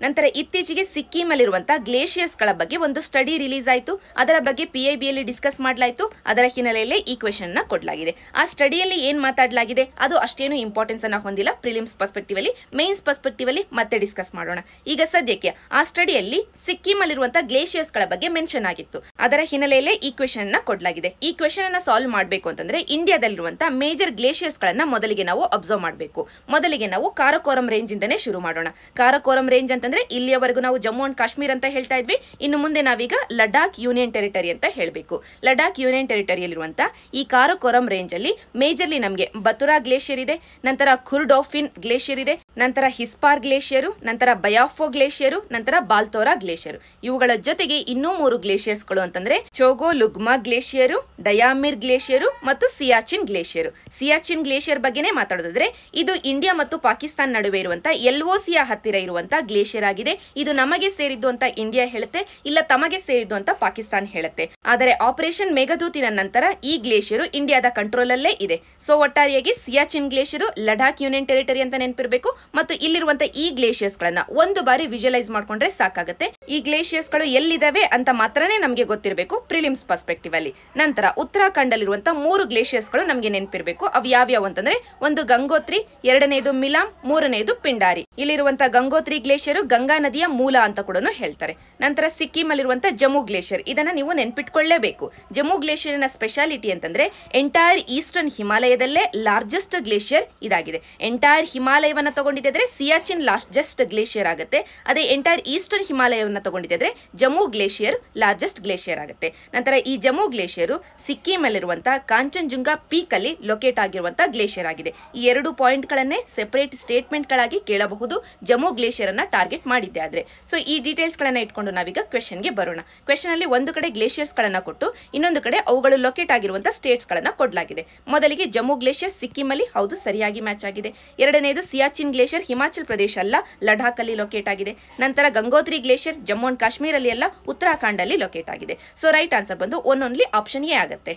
ನಂತರ ಇತ್ತೀಚೆಗೆ ಸಿಕ್ಕಿಮಲ್ಲಿರುವಂತಹ ಗ್ಲೇಷಿಯರ್ಸ್ಗಳ ಬಗ್ಗೆ ಒಂದು ಸ್ಟಡಿ ರಿಲೀಸ್ ಆಯಿತು. ಅದರ ಬಗ್ಗೆ PIBಯಲ್ಲಿ ಡಿಸ್ಕಸ್ ಮಾಡಲಾಯಿತು. ಅದರ ಹಿನ್ನೆಲೆಯಲ್ಲಿ ಈ ಕ್ವೆಶನ್ನ ಕೊಡಲಾಗಿದೆ. ಆ ಸ್ಟಡಿಯಲ್ಲಿ ಏನು ಮಾತಾಡಲಾಗಿದೆ ಅದು ಅಷ್ಟೇನು ಇಂಪಾರ್ಟೆನ್ಸ್ ಅನ್ನ ಹೊಂದಿಲ್ಲ. ಪ್ರಿಲಿಮ್ಸ್ ಪರ್ಸ್ಪೆಕ್ಟಿವಲ್ಲಿ, ಮೇನ್ಸ್ ಪರ್ಸ್ಪೆಕ್ಟಿವಲ್ಲಿ ಮತ್ತೆ ಡಿಸ್ಕಸ್ ಮಾಡೋಣ. ಈಗ ಸದ್ಯಕ್ಕೆ ಆ ಸ್ಟಡಿಯಲ್ಲಿ ಸಿಕ್ಕಿಮಲ್ಲಿರುವಂತಹ ಗ್ಲೇಷಿಯರ್ಸ್ಗಳ ಬಗ್ಗೆ ಮೆನ್ಷನ್ ಆಗಿತ್ತು. ಅದರ ಹಿನ್ನೆಲೆಯಲ್ಲೇ ಈ ಕ್ವೆಶನ್ನ ಕೊಡಲಾಗಿದೆ. ಈ ಕ್ವೆಶನ್ ಅನ್ನ ಸಾಲ್ವ್ ಮಾಡಬೇಕು ಅಂತಂದ್ರೆ ಇಂಡಿಯಾದಲ್ಲಿರುವಂತಹ ಮೇಜರ್ ಗ್ಲೇಷಿಯರ್ಸ್ಗಳನ್ನ ಮೊದಲಿಗೆ ನಾವು ಅಬ್ಸರ್ವ್ ಮಾಡಬೇಕು. ಮೊದಲಿಗೆ ನಾವು ಕಾರಕೋರಂ ರೇಂಜ್ ಇಂದನೇ ಶುರು ಮಾಡೋಣ. ಕಾರಕೋರಂ ರೇಂಜ್ ಅಂತ ಅಂದ್ರೆ ಇಲ್ಲಿಯವರೆಗೂ ನಾವು ಜಮ್ಮು ಅಂಡ್ ಕಾಶ್ಮೀರ್ ಅಂತ ಹೇಳ್ತಾ ಇದ್ವಿ. ಇನ್ನು ಮುಂದೆ ನಾವೀಗ ಲಡಾಖ್ ಯೂನಿಯನ್ ಟೆರಿಟರಿ ಅಂತ ಹೇಳಬೇಕು. ಲಡಾಖ್ ಯೂನಿಯನ್ ಟೆರಿಟರಿಯಲ್ಲಿರುವಂತಹ ಈ ಕಾರಕೋರಂ ರೇಂಜ್ ಅಲ್ಲಿ ಮೇಜರ್ಲಿ ನಮಗೆ ಬತುರಾ ಗ್ಲೇಷಿಯರ್ ಇದೆ, ನಂತರ ಖುರ್ಡೋಫಿನ್ ಗ್ಲೇಷಿಯರ್ ಇದೆ, ನಂತರ ಹಿಸ್ಪಾರ್ ಗ್ಲೇಷಿಯರು, ನಂತರ ಬಯಾಫೋ ಗ್ಲೇಷಿಯರು, ನಂತರ ಬಾಲ್ತೋರಾ ಗ್ಲೇಷಿಯರು. ಇವುಗಳ ಜೊತೆಗೆ ಇನ್ನೂ 3 ಗ್ಲೇಷಿಯರ್ಸ್ ಗಳು ಅಂತಂದ್ರೆ ಚೋಗೋ ಲುಗ್ಮಾ ಗ್ಲೇಷಿಯರು, ಡಯಾಮಿರ್ ಗ್ಲೇಷಿಯರು ಮತ್ತು ಸಿಯಾಚಿನ್ ಗ್ಲೇಷಿಯರು. ಸಿಯಾಚಿನ್ ಗ್ಲೇಷಿಯರ್ ಬಗ್ಗೆನೇ ಮಾತಾಡೋದಾದ್ರೆ ಇದು ಇಂಡಿಯಾ ಮತ್ತು ಪಾಕಿಸ್ತಾನ ನಡುವೆ ಇರುವಂತಹ LOCಯ ಹತ್ತಿರ ಇರುವಂತಹ ಗ್ಲೇಷಿಯರ್ ಆಗಿದೆ. ಇದು ನಮಗೆ ಸೇರಿದ್ದು ಅಂತ ಇಂಡಿಯಾ ಹೇಳುತ್ತೆ, ಇಲ್ಲ ತಮಗೆ ಸೇರಿದ್ದು ಅಂತ ಪಾಕಿಸ್ತಾನ ಹೇಳುತ್ತೆ. ಆದರೆ ಆಪರೇಷನ್ ಮೇಘದೂತಿನ ನಂತರ ಈ ಗ್ಲೇಷಿಯರು ಇಂಡಿಯಾದ ಕಂಟ್ರೋಲ್ ಅಲ್ಲೇ ಇದೆ. ಸೊ ಒಟ್ಟಾರೆಯಾಗಿ Siachen glacier Ladakh union territory ಅಂತ ನೆನಪಿರಬೇಕು. ಮತ್ತು ಇಲ್ಲಿರುವಂತಹ ಈ ಗ್ಲೇಷಿಯರ್ಸ್ ಗಳನ್ನ ಒಂದು ಬಾರಿ ವಿಜುವಲೈಸ್ ಮಾಡ್ಕೊಂಡ್ರೆ ಸಾಕಾಗುತ್ತೆ. ಈ ಗ್ಲೇಷಿಯರ್ಸ್ ಗಳು ಎಲ್ಲಿದಾವೆ ಅಂತ ಮಾತ್ರನೇ ನಮಗೆ ಗೊತ್ತಿರಬೇಕು ಪ್ರಿಲಿಮ್ಸ್ ಪರ್ಸ್ಪೆಕ್ಟಿವ್ ಅಲ್ಲಿ. ನಂತರ ಉತ್ತರಾಖಂಡ್ ಅಲ್ಲಿರುವಂತಹ 3 ಗ್ಲೇಷಿಯರ್ಸ್ ಗಳು ನಮಗೆ ನೆನಪಿರಬೇಕು. ಅವು ಯಾವ್ಯಾವ ಅಂತಂದ್ರೆ ಒಂದು ಗಂಗೋತ್ರಿ, ಎರಡನೇದು ಮಿಲಾಮ್, ಮೂರನೇದು ಪಿಂಡಾರಿ. ಇಲ್ಲಿರುವಂತಹ ಗಂಗೋತ್ರಿ ಗ್ಲೇಷಿಯರು ಗಂಗಾ ನದಿಯ ಮೂಲ ಅಂತ ಕೂಡ ಹೇಳ್ತಾರೆ. ನಂತರ ಸಿಕ್ಕಿಂ ಅಲ್ಲಿರುವಂತಹ ಜಮ್ಮು ಗ್ಲೇಷಿಯರ್, ಇದನ್ನ ನೀವು ನೆನ್ಪಿಟ್ಕೊಳ್ಳೇಬೇಕು. ಜಮ್ಮು ಗ್ಲೇಷಿಯರ್ನ ಸ್ಪೆಷಾಲಿಟಿ ಅಂತಂದ್ರೆ ಎಂಟೈರ್ ಈಸ್ಟರ್ನ್ ಹಿಮಾಲಯದಲ್ಲೇ ಲಾರ್ಜೆಸ್ಟ್ ಗ್ಲೇಷಿಯರ್ ಇದಾಗಿದೆ. ಎಂಟೈರ್ ಹಿಮಾಲಯವನ್ನ ತಗೊಂಡಿದ್ರೆ ಸಿಯಾಚಿನ್ ಲಾರ್ಜೆಸ್ಟ್ ಗ್ಲೇಷಿಯರ್ ಆಗುತ್ತೆ. ಅದೇ ಎಂಟೈರ್ ಈಸ್ಟರ್ನ್ ಹಿಮಾಲಯವನ್ನ ತಗೊಂಡಿದ್ರೆ ಜಮ್ಮು ಗ್ಲೇಷಿಯರ್ ಲಾರ್ಜೆಸ್ಟ್ ಗ್ಲೇಷಿಯರ್ ಆಗುತ್ತೆ. ನಂತರ ಈ ಜಮ್ಮು ಗ್ಲೇಷಿಯರ್ ಸಿಕ್ಕಿಂ ಅಲ್ಲಿರುವಂತಹ ಕಾಂಚನ್ಜುಂಗಾ ಪೀಕ್ ಅಲ್ಲಿ ಲೊಕೇಟ್ ಆಗಿರುವಂತಹ ಗ್ಲೇಷಿಯರ್ ಆಗಿದೆ. ಈ 2 ಪಾಯಿಂಟ್ ಗಳನ್ನೇ ಸೆಪರೇಟ್ ಸ್ಟೇಟ್ಮೆಂಟ್ ಗಳಾಗಿ ಕೇಳಬಹುದು ಜಮ್ಮು ಗ್ಲೇಷಿಯರ್ ಅನ್ನ ಟಾರ್ಗೆಟ್ ಮಾಡಿದ್ದೆ ಆದ್ರೆ. ಸೊ ಈ ಡೀಟೇಲ್ಸ್ ಗಳನ್ನ ಇಟ್ಕೊಂಡು ನಾವೀಗ ಕ್ವೆಶನ್ ಗೆ ಬರೋಣ. ಕ್ವೆಶನ್ ಅಲ್ಲಿ ಒಂದು ಕಡೆ ಗ್ಲೇಷಿಯರ್ಸ್ ಗಳನ್ನ ಕೊಟ್ಟು ಇನ್ನೊಂದು ಕಡೆ ಅವುಗಳು ಲೊಕೇಟ್ ಆಗಿರುವಂತಹ ಸ್ಟೇಟ್ಸ್ ಗಳನ್ನ ಕೊಡಲಾಗಿದೆ. ಮೊದಲಿಗೆ ಜಮ್ಮು ಗ್ಲೇಷಿಯರ್ ಸಿಕ್ಕಿಂ ಅಲ್ಲಿ, ಹೌದು ಸರಿಯಾಗಿ ಮ್ಯಾಚ್ ಆಗಿದೆ. ಎರಡನೇದು ಸಿಯಾಚಿನ್ ಗ್ಲೇಷಿಯರ್ ಹಿಮಾಚಲ್ ಪ್ರದೇಶ ಅಲ್ಲ ಲಡಾಖ್ ಅಲ್ಲಿ ಲೊಕೇಟ್ ಆಗಿದೆ. ನಂತರ ಗಂಗೋತ್ರಿ ಗ್ಲೇಷಿಯರ್ ಜಮ್ಮು ಅಂಡ್ ಕಾಶ್ಮೀರ್ ಅಲ್ಲಿ ಅಲ್ಲ ಉತ್ತರಾಖಂಡ್ ಅಲ್ಲಿ ಲೊಕೇಟ್ ಆಗಿದೆ. ಸೊ ರೈಟ್ ಆನ್ಸರ್ ಬಂದು ಓನ್ಲಿ ಆಪ್ಷನ್ ಎ ಆಗುತ್ತೆ.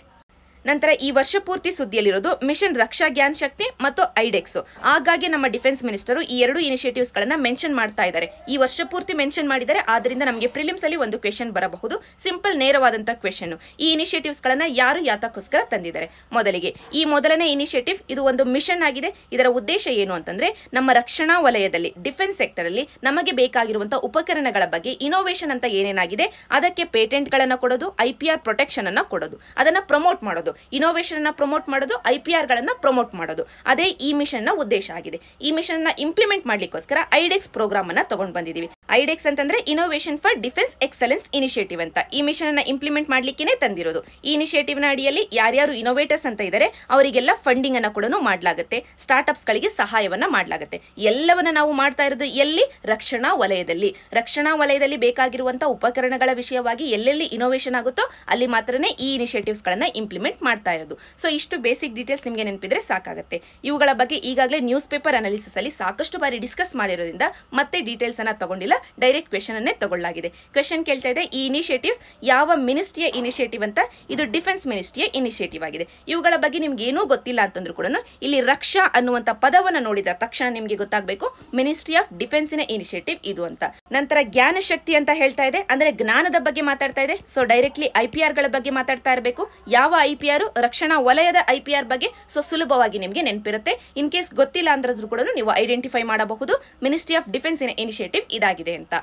ನಂತರ ಈ ವರ್ಷ ಪೂರ್ತಿ ಸುದ್ದಿಯಲ್ಲಿರೋದು ಮಿಷನ್ ರಕ್ಷಾ ಜ್ಞಾನ ಶಕ್ತಿ ಮತ್ತು ಐಡೆಕ್ಸ್. ಹಾಗಾಗಿ ನಮ್ಮ ಡಿಫೆನ್ಸ್ ಮಿನಿಸ್ಟರು ಈ 2 ಇನಿಷಿಯೇಟಿವ್ಸ್ ಗಳನ್ನ ಮೆನ್ಷನ್ ಮಾಡ್ತಾ ಇದ್ದಾರೆ. ಈ ವರ್ಷ ಪೂರ್ತಿ ಮೆನ್ಷನ್ ಮಾಡಿದ್ದಾರೆ. ಆದ್ರಿಂದ ನಮಗೆ ಪ್ರಿಲಿಮ್ಸ್ ಅಲ್ಲಿ ಒಂದು ಕ್ವೆಶನ್ ಬರಬಹುದು. ಸಿಂಪಲ್ ನೇರವಾದಂತಹ ಕ್ವೆಶನ್. ಈ ಇನಿಷಿಯೇಟಿವ್ಸ್ ಗಳನ್ನ ಯಾರು ಯಾತಕ್ಕೋಸ್ಕರ ತಂದಿದ್ದಾರೆ? ಮೊದಲಿಗೆ ಈ ಮೊದಲನೇ ಇನಿಷಿಯೇಟಿವ್ ಇದು ಒಂದು ಮಿಷನ್ ಆಗಿದೆ. ಇದರ ಉದ್ದೇಶ ಏನು ಅಂತಂದ್ರೆ ನಮ್ಮ ರಕ್ಷಣಾ ವಲಯದಲ್ಲಿ, ಡಿಫೆನ್ಸ್ ಸೆಕ್ಟರ್ ಅಲ್ಲಿ ನಮಗೆ ಬೇಕಾಗಿರುವಂತಹ ಉಪಕರಣಗಳ ಬಗ್ಗೆ ಇನೋವೇಷನ್ ಅಂತ ಏನೇನಾಗಿದೆ ಅದಕ್ಕೆ ಪೇಟೆಂಟ್ ಗಳನ್ನ ಕೊಡೋದು, IPR ಪ್ರೊಟೆಕ್ಷನ್ ಅನ್ನ ಕೊಡೋದು, ಅದನ್ನ ಪ್ರಮೋಟ್ ಮಾಡೋದು, ಇನೋವೇಷನ್ ಅನ್ನ ಪ್ರಮೋಟ್ ಮಾಡೋದು, IPR ಗಳನ್ನ ಪ್ರಮೋಟ್ ಮಾಡೋದು, ಅದೇ ಈ ಮಿಷನ್ ನ ಉದ್ದೇಶ ಆಗಿದೆ. ಈ ಮಿಷನ್ ನ ಇಂಪ್ಲಿಮೆಂಟ್ ಮಾಡ್ಲಿಕ್ಕೋಸ್ಕರ ಐಡೆಕ್ಸ್ ಪ್ರೋಗ್ರಾಮ್ ಅನ್ನ ತಗೊಂಡ್ ಬಂದಿದೀವಿ. ಐಡೆಕ್ಸ್ ಅಂತಂದ್ರೆ innovation for defence excellence initiative ಅಂತ. ಈ ಮಿಷನ್ ಅನ್ನ ಇಂಪ್ಲಿಮೆಂಟ್ ಮಾಡ್ಲಿಕ್ಕೆ ತಂದಿರೋದು. ಈ ಇನಿಷಿಯೇಟಿವ್ ನ ಅಡಿಯಲ್ಲಿ ಯಾರ್ಯಾರು ಇನೋವೇಟರ್ಸ್ ಅಂತ ಇದ್ದಾರೆ ಅವರಿಗೆಲ್ಲ ಫಂಡಿಂಗ್ ಅನ್ನ ಕೂಡ ಮಾಡಲಾಗುತ್ತೆ, ಸ್ಟಾರ್ಟ್ಅಪ್ಸ್ ಗಳಿಗೆ ಸಹಾಯವನ್ನ ಮಾಡಲಾಗುತ್ತೆ. ಎಲ್ಲವನ್ನ ನಾವು ಮಾಡ್ತಾ ಇರೋದು ಎಲ್ಲಿ? ರಕ್ಷಣಾ ವಲಯದಲ್ಲಿ. ರಕ್ಷಣಾ ವಲಯದಲ್ಲಿ ಬೇಕಾಗಿರುವಂತಹ ಉಪಕರಣಗಳ ವಿಷಯವಾಗಿ ಎಲ್ಲೆಲ್ಲಿ ಇನೋವೇಷನ್ ಆಗುತ್ತೋ ಅಲ್ಲಿ ಮಾತ್ರನೇ ಈ ಇನಿಷಿಯೇಟಿವ್ಸ್ ಗಳನ್ನ ಇಂಪ್ಲಿಮೆಂಟ್ ಮಾಡ್ತಾ ಇರೋದು. ಸೊ ಇಷ್ಟು ಬೇಸಿಕ್ ಡೀಟೇಲ್ಸ್ ನಿಮಗೆ ನೆನಪಿದ್ರೆ ಸಾಕಾಗುತ್ತೆ. ಇವುಗಳ ಬಗ್ಗೆ ಈಗಾಗಲೇ ನ್ಯೂಸ್ ಪೇಪರ್ ಅನಾಲಿಸಿಸ್ ಅಲ್ಲಿ ಸಾಕಷ್ಟು ಬಾರಿ ಡಿಸ್ಕಸ್ ಮಾಡಿರೋದ್ರಿಂದ ಮತ್ತೆ ಡೀಟೇಲ್ಸ್ ಅನ್ನ ತಗೊಂಡಿಲ್ಲ, ಡೈರೆಕ್ಟ್ ಕ್ವೆಶನ್ ಅನ್ನೇ ತಗೊಳ್ಳಲಾಗಿದೆ. ಕ್ವೆಶನ್ ಕೇಳ್ತಾ ಇದೆ, ಈ ಇನಿಷಿಯೇಟಿವ್ಸ್ ಯಾವ ಮಿನಿಸ್ಟ್ರಿಯ ಇನಿಷಿಯೇಟಿವ್ ಅಂತ? ಇದು ಡಿಫೆನ್ಸ್ ಮಿನಿಸ್ಟ್ರಿಯ ಇನಿಷಿಯೇಟಿವ್ ಆಗಿದೆ. ಇವುಗಳ ಬಗ್ಗೆ ನಿಮ್ಗೆ ಏನೂ ಗೊತ್ತಿಲ್ಲ ಅಂತಂದ್ರೂ ಕೂಡ ಇಲ್ಲಿ ರಕ್ಷಾ ಅನ್ನುವಂಥ ಪದವನ್ನು ನೋಡಿದ ತಕ್ಷಣ ನಿಮಗೆ ಗೊತ್ತಾಗಬೇಕು ಮಿನಿಸ್ಟ್ರಿ ಆಫ್ ಡಿಫೆನ್ಸಿನ ಇನಿಷಿಯೇಟಿವ್ ಇದು ಅಂತ. ನಂತರ ಜ್ಞಾನ ಶಕ್ತಿ ಅಂತ ಹೇಳ್ತಾ ಇದೆ, ಅಂದ್ರೆ ಜ್ಞಾನದ ಬಗ್ಗೆ ಮಾತಾಡ್ತಾ ಇದೆ. ಸೊ ಡೈರೆಕ್ಟ್ಲಿ IPR ಗಳ ಬಗ್ಗೆ ಮಾತಾಡ್ತಾ ಇರಬೇಕು. ಯಾವ IPR? ರಕ್ಷಣಾ ವಲಯದ IPR ಬಗ್ಗೆ. ಸೊ ಸುಲಭವಾಗಿ ನಿಮಗೆ ನೆನಪಿರುತ್ತೆ. ಇನ್ ಕೇಸ್ ಗೊತ್ತಿಲ್ಲ ಅಂದ್ರೂ ಕೂಡ ನೀವು ಐಡೆಂಟಿಫೈ ಮಾಡಬಹುದು ಮಿನಿಸ್ಟ್ರಿ ಆಫ್ ಡಿಫೆನ್ಸ್ ಇನಿಷಿಯೇಟಿವ್ ಇದಾಗಿದೆ ಅಂತ.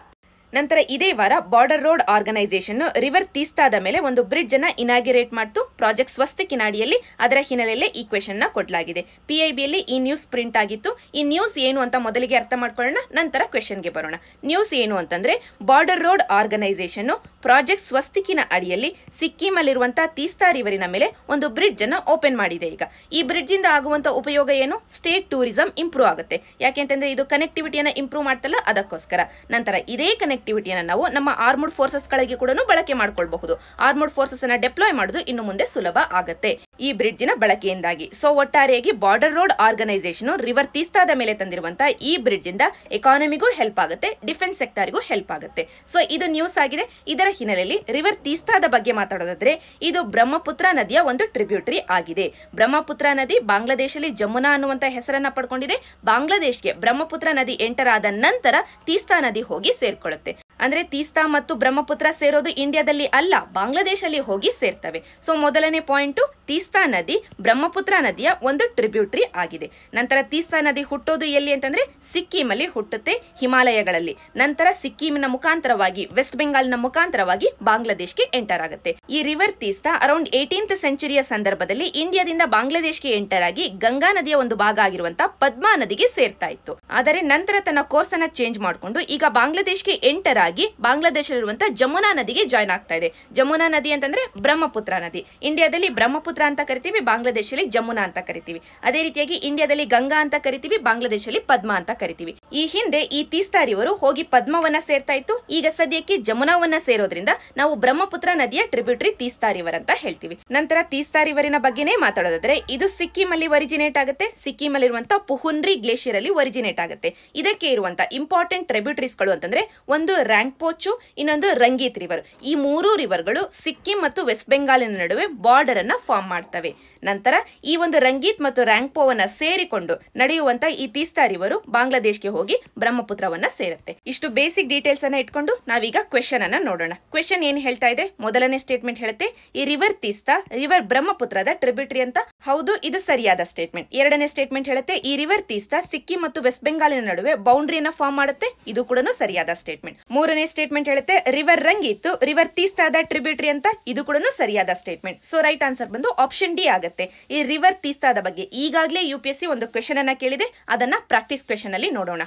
ನಂತರ ಇದೇ ವಾರ ಬಾರ್ಡರ್ ರೋಡ್ ಆರ್ಗನೈಸೇಷನ್ ರಿವರ್ ತೀಸ್ತಾದ ಮೇಲೆ ಒಂದು ಬ್ರಿಡ್ಜ್ ಅನ್ನ ಇನಾಗ್ಯುರೇಟ್ ಮಾಡ್ತು, ಪ್ರಾಜೆಕ್ಟ್ ಸ್ವಸ್ತಿ ಕಿನಾಡಿಯಲ್ಲಿ. ಅದರ ಹಿನ್ನೆಲೆಯಲ್ಲಿ ಈ ಕ್ವೆಶನ್ ನ ಕೊಡಲಾಗಿದೆ. PIBಯಲ್ಲಿ ಈ ನ್ಯೂಸ್ ಪ್ರಿಂಟ್ ಆಗಿತ್ತು. ಈ ನ್ಯೂಸ್ ಏನು ಅಂತ ಮೊದಲಿಗೆ ಅರ್ಥ ಮಾಡ್ಕೊಳ್ಳೋಣ, ನಂತರ ಕ್ವೆಶನ್ಗೆ ಬರೋಣ. ನ್ಯೂಸ್ ಏನು ಅಂತಂದ್ರೆ, ಬಾರ್ಡರ್ ರೋಡ್ ಆರ್ಗನೈಸೇಷನ್ ಪ್ರಾಜೆಕ್ಟ್ ಸ್ವಸ್ತಿಕಿನ ಅಡಿಯಲ್ಲಿ ಸಿಕ್ಕಿಮಲ್ಲಿರುವಂತಹ ತೀಸ್ತಾ ರಿವರಿನ ಮೇಲೆ ಒಂದು ಬ್ರಿಡ್ಜ್ ಅನ್ನ ಓಪನ್ ಮಾಡಿದೆ. ಈಗ ಈ ಬ್ರಿಡ್ಜ್ ಇಂದ ಆಗುವಂತ ಉಪಯೋಗ ಏನು? ಸ್ಟೇಟ್ ಟೂರಿಸಂ ಇಂಪ್ರೂವ್ ಆಗುತ್ತೆ. ಯಾಕೆಂತಂದ್ರೆ ಇದು ಕನೆಕ್ಟಿವಿಟಿಯನ್ನು ಇಂಪ್ರೂವ್ ಮಾಡ್ತಲ್ಲ, ಅದಕ್ಕೋಸ್ಕರ. ನಂತರ ಇದೇ ಕನೆಕ್ಟಿವಿಟಿಯನ್ನು ನಾವು ನಮ್ಮ ಆರ್ಮಡ್ ಫೋರ್ಸಸ್ ಗಳಿಗೆ ಕೂಡ ಬಳಕೆ ಮಾಡ್ಕೊಳ್ಬಹುದು. ಆರ್ಮಡ್ ಫೋರ್ಸಸ್ ಅನ್ನ ಡೆಪ್ಲಾಯ್ ಮಾಡೋದು ಇನ್ನು ಮುಂದೆ ಸುಲಭ ಆಗುತ್ತೆ ಈ ಬ್ರಿಡ್ಜ್ ನ ಬಳಕೆಯಿಂದಾಗಿ. ಸೊ ಒಟ್ಟಾರೆಯಾಗಿ ಬಾರ್ಡರ್ ರೋಡ್ ಆರ್ಗನೈಸೇಷನ್ ರಿವರ್ ತೀಸ್ತಾದ ಮೇಲೆ ತಂದಿರುವಂತಹ ಈ ಬ್ರಿಡ್ಜ್ ಇಂದ ಎಕಾನಮಿಗೂ ಹೆಲ್ಪ್ ಆಗುತ್ತೆ, ಡಿಫೆನ್ಸ್ ಸೆಕ್ಟರ್ಗೂ ಹೆಲ್ಪ್ ಆಗುತ್ತೆ. ಸೊ ಇದು ನ್ಯೂಸ್ ಆಗಿದೆ. ಇದರ ಹಿನ್ನೆಲೆಯಲ್ಲಿ ರಿವರ್ ತೀಸ್ತಾದ ಬಗ್ಗೆ ಮಾತಾಡೋದಾದ್ರೆ, ಇದು ಬ್ರಹ್ಮಪುತ್ರ ನದಿಯ ಒಂದು ಟ್ರಿಬ್ಯೂಟರಿ ಆಗಿದೆ. ಬ್ರಹ್ಮಪುತ್ರ ನದಿ ಬಾಂಗ್ಲಾದೇಶದಲ್ಲಿ ಜಮುನಾ ಅನ್ನುವಂತ ಹೆಸರನ್ನ ಪಡ್ಕೊಂಡಿದೆ. ಬಾಂಗ್ಲಾದೇಶ್ಗೆ ಬ್ರಹ್ಮಪುತ್ರ ನದಿ ಎಂಟರ್ ಆದ ನಂತರ ತೀಸ್ತಾ ನದಿ ಹೋಗಿ ಸೇರ್ಕೊಳ್ಳುತ್ತೆ. ಅಂದ್ರೆ ತೀಸ್ತಾ ಮತ್ತು ಬ್ರಹ್ಮಪುತ್ರ ಸೇರೋದು ಇಂಡಿಯಾದಲ್ಲಿ ಅಲ್ಲ, ಬಾಂಗ್ಲಾದೇಶಲ್ಲಿ ಹೋಗಿ ಸೇರ್ತವೆ. ಸೊ ಮೊದಲನೇ ಪಾಯಿಂಟ್, ತೀಸ್ತಾ ನದಿ ಬ್ರಹ್ಮಪುತ್ರ ನದಿಯ ಒಂದು ಟ್ರಿಬ್ಯೂಟರಿ ಆಗಿದೆ. ನಂತರ ತೀಸ್ತಾ ನದಿ ಹುಟ್ಟೋದು ಎಲ್ಲಿ ಅಂತಂದ್ರೆ ಸಿಕ್ಕಿಮಲ್ಲಿ ಹುಟ್ಟುತ್ತೆ, ಹಿಮಾಲಯಗಳಲ್ಲಿ. ನಂತರ ಸಿಕ್ಕಿಮಿನ ಮುಖಾಂತರವಾಗಿ, ವೆಸ್ಟ್ ಬೆಂಗಾಲ್ನ ಮುಖಾಂತರವಾಗಿ ಬಾಂಗ್ಲಾದೇಶ್ಗೆ ಎಂಟರ್ ಆಗುತ್ತೆ. ಈ river Teesta around 18th century ಸಂದರ್ಭದಲ್ಲಿ ಇಂಡಿಯಾದಿಂದ ಬಾಂಗ್ಲಾದೇಶ್ಗೆ ಎಂಟರ್ ಆಗಿ ಗಂಗಾ ನದಿಯ ಒಂದು ಭಾಗ ಆಗಿರುವಂತಹ ಪದ್ಮಾ ನದಿಗೆ ಸೇರ್ತಾ ಇತ್ತು. ಆದರೆ ನಂತರ ತನ್ನ ಕೋರ್ಸ್ ಅನ್ನ ಚೇಂಜ್ ಮಾಡಿಕೊಂಡು ಈಗ ಬಾಂಗ್ಲಾದೇಶ್ಗೆ ಎಂಟರ್ ಆಗಿ ಬಾಂಗ್ಲಾದೇಶದಲ್ಲಿರುವಂತಹ ಜಮುನಾ ನದಿಗೆ ಜಾಯ್ನ್ ಆಗ್ತಾ ಇದೆ. ಜಮುನಾ ನದಿ ಅಂತಂದ್ರೆ ಬ್ರಹ್ಮಪುತ್ರ ನದಿ. ಇಂಡಿಯಾದಲ್ಲಿ ಬ್ರಹ್ಮಪುತ್ರ ಅಂತ ಕರಿತೀವಿ, ಬಾಂಗ್ಲಾದೇಶದಲ್ಲಿ ಜಮುನಾ ಅಂತ ಕರಿತೀವಿ. ಅದೇ ರೀತಿಯಾಗಿ ಇಂಡಿಯಾದಲ್ಲಿ ಗಂಗಾ ಅಂತ ಕರಿತೀವಿ, ಬಾಂಗ್ಲಾದೇಶದಲ್ಲಿ ಪದ್ಮಾ ಅಂತ ಕರಿತೀವಿ. ಈ ಹಿಂದೆ ಈ ತೀಸ್ತಾ ರಿವರು ಹೋಗಿ ಪದ್ಮವನ್ನ ಸೇರ್ತಾ ಇತ್ತು, ಈಗ ಸದ್ಯಕ್ಕೆ ಜಮುನಾವನ್ನ ಸೇರೋದ್ರಿಂದ ನಾವು ಬ್ರಹ್ಮಪುತ್ರ ನದಿಯ ಟ್ರಿಬ್ಯೂಟರಿ ತೀಸ್ತಾ ರಿವರ್ ಅಂತ ಹೇಳ್ತೀವಿ. ನಂತರ ತೀಸ್ತಾ ರಿವರಿನ ಬಗ್ಗೆನೇ ಮಾತಾಡೋದಾದ್ರೆ, ಇದು ಸಿಕ್ಕಿಂ ಅಲ್ಲಿ ಒರಿಜಿನೇಟ್ ಆಗುತ್ತೆ. ಸಿಕ್ಕಿಂ ಅಲ್ಲಿರುವಂತಹ ಪುಹುನ್ರಿ ಗ್ಲೇಷಿಯರ್ ಅಲ್ಲಿ ಒರಿಜಿನೇಟ್ ಆಗುತ್ತೆ. ಇದಕ್ಕೆ ಇರುವಂತಹ ಇಂಪಾರ್ಟೆಂಟ್ ಟ್ರಿಬ್ಯೂಟರೀಸ್ ಗಳು ಅಂತಂದ್ರೆ, ಒಂದು ರ್ಯಾಂಕ್ಪೋಚು, ಇನ್ನೊಂದು ರಂಗೀತ್ ರಿವರ್. ಈ ಮೂರು ರಿವರ್ಗಳು ಸಿಕ್ಕಿಂ ಮತ್ತು ವೆಸ್ಟ್ ಬೆಂಗಾಲಿನ ನಡುವೆ ಬಾರ್ಡರ್ ಅನ್ನ ಫಾರ್ಮ್ ಮಾಡ್ತವೆ. ನಂತರ ಈ ಒಂದು ರಂಗೀತ್ ಮತ್ತು ರ್ಯಾಂಕ್ಪೋವನ್ನ ಸೇರಿಕೊಂಡು ನಡೆಯುವಂತಹ ಈ ತೀಸ್ತಾ ರಿವರು ಬಾಂಗ್ಲಾದೇಶ್ಗೆ ಹೋಗಿ ಬ್ರಹ್ಮಪುತ್ರವನ್ನ ಸೇರುತ್ತೆ. ಇಷ್ಟು ಬೇಸಿಕ್ ಡೀಟೇಲ್ಸ್ ಅನ್ನ ಇಟ್ಕೊಂಡು ನಾವೀಗ ಕ್ವೆಶನ್ ಅನ್ನ ನೋಡೋಣ. ಕ್ವೆಶನ್ ಏನ್ ಹೇಳ್ತಾ ಇದೆ? ಮೊದಲನೇ ಸ್ಟೇಟ್ಮೆಂಟ್ ಹೇಳುತ್ತೆ, ಈ ರಿವರ್ ತೀಸ್ತಾ ರಿವರ್ ಬ್ರಹ್ಮಪುತ್ರದ ಟ್ರಿಬ್ಯೂಟರಿ ಅಂತ. ಹೌದು, ಇದು ಸರಿಯಾದ ಸ್ಟೇಟ್ಮೆಂಟ್. ಎರಡನೇ ಸ್ಟೇಟ್ಮೆಂಟ್ ಹೇಳುತ್ತೆ, ಈ ರಿವರ್ ತೀಸ್ತಾ ಸಿಕ್ಕಿಂ ಮತ್ತು ವೆಸ್ಟ್ ಬೆಂಗಾಲಿನ ನಡುವೆ ಬೌಂಡ್ರಿಯನ್ನ ಫಾರ್ಮ್ ಮಾಡುತ್ತೆ. ಇದು ಕೂಡ ಸರಿಯಾದ ಸ್ಟೇಟ್ಮೆಂಟ್. ಮೂರನೇ ಸ್ಟೇಟ್ಮೆಂಟ್ ಹೇಳುತ್ತೆ, ರಿವರ್ ರಂಗೀತ್ ರಿವರ್ ತೀಸ್ತಾದ ಟ್ರಿಬ್ಯೂಟರಿ ಅಂತ. ಇದು ಕೂಡ ಸರಿಯಾದ ಸ್ಟೇಟ್ಮೆಂಟ್. ಸೊ ರೈಟ್ ಆನ್ಸರ್ ಬಂದು ಆಪ್ಷನ್ ಡಿ ಆಗುತ್ತೆ. ಈ ರಿವರ್ ತೀಸ್ತಾದ ಬಗ್ಗೆ ಈಗಾಗಲೇ UPSC ಒಂದು ಕ್ವೆಶನ್ ಅನ್ನ ಕೇಳಿದೆ, ಅದನ್ನ ಪ್ರಾಕ್ಟೀಸ್ ಕ್ವೆಶನ್ ಅಲ್ಲಿ ನೋಡೋಣ.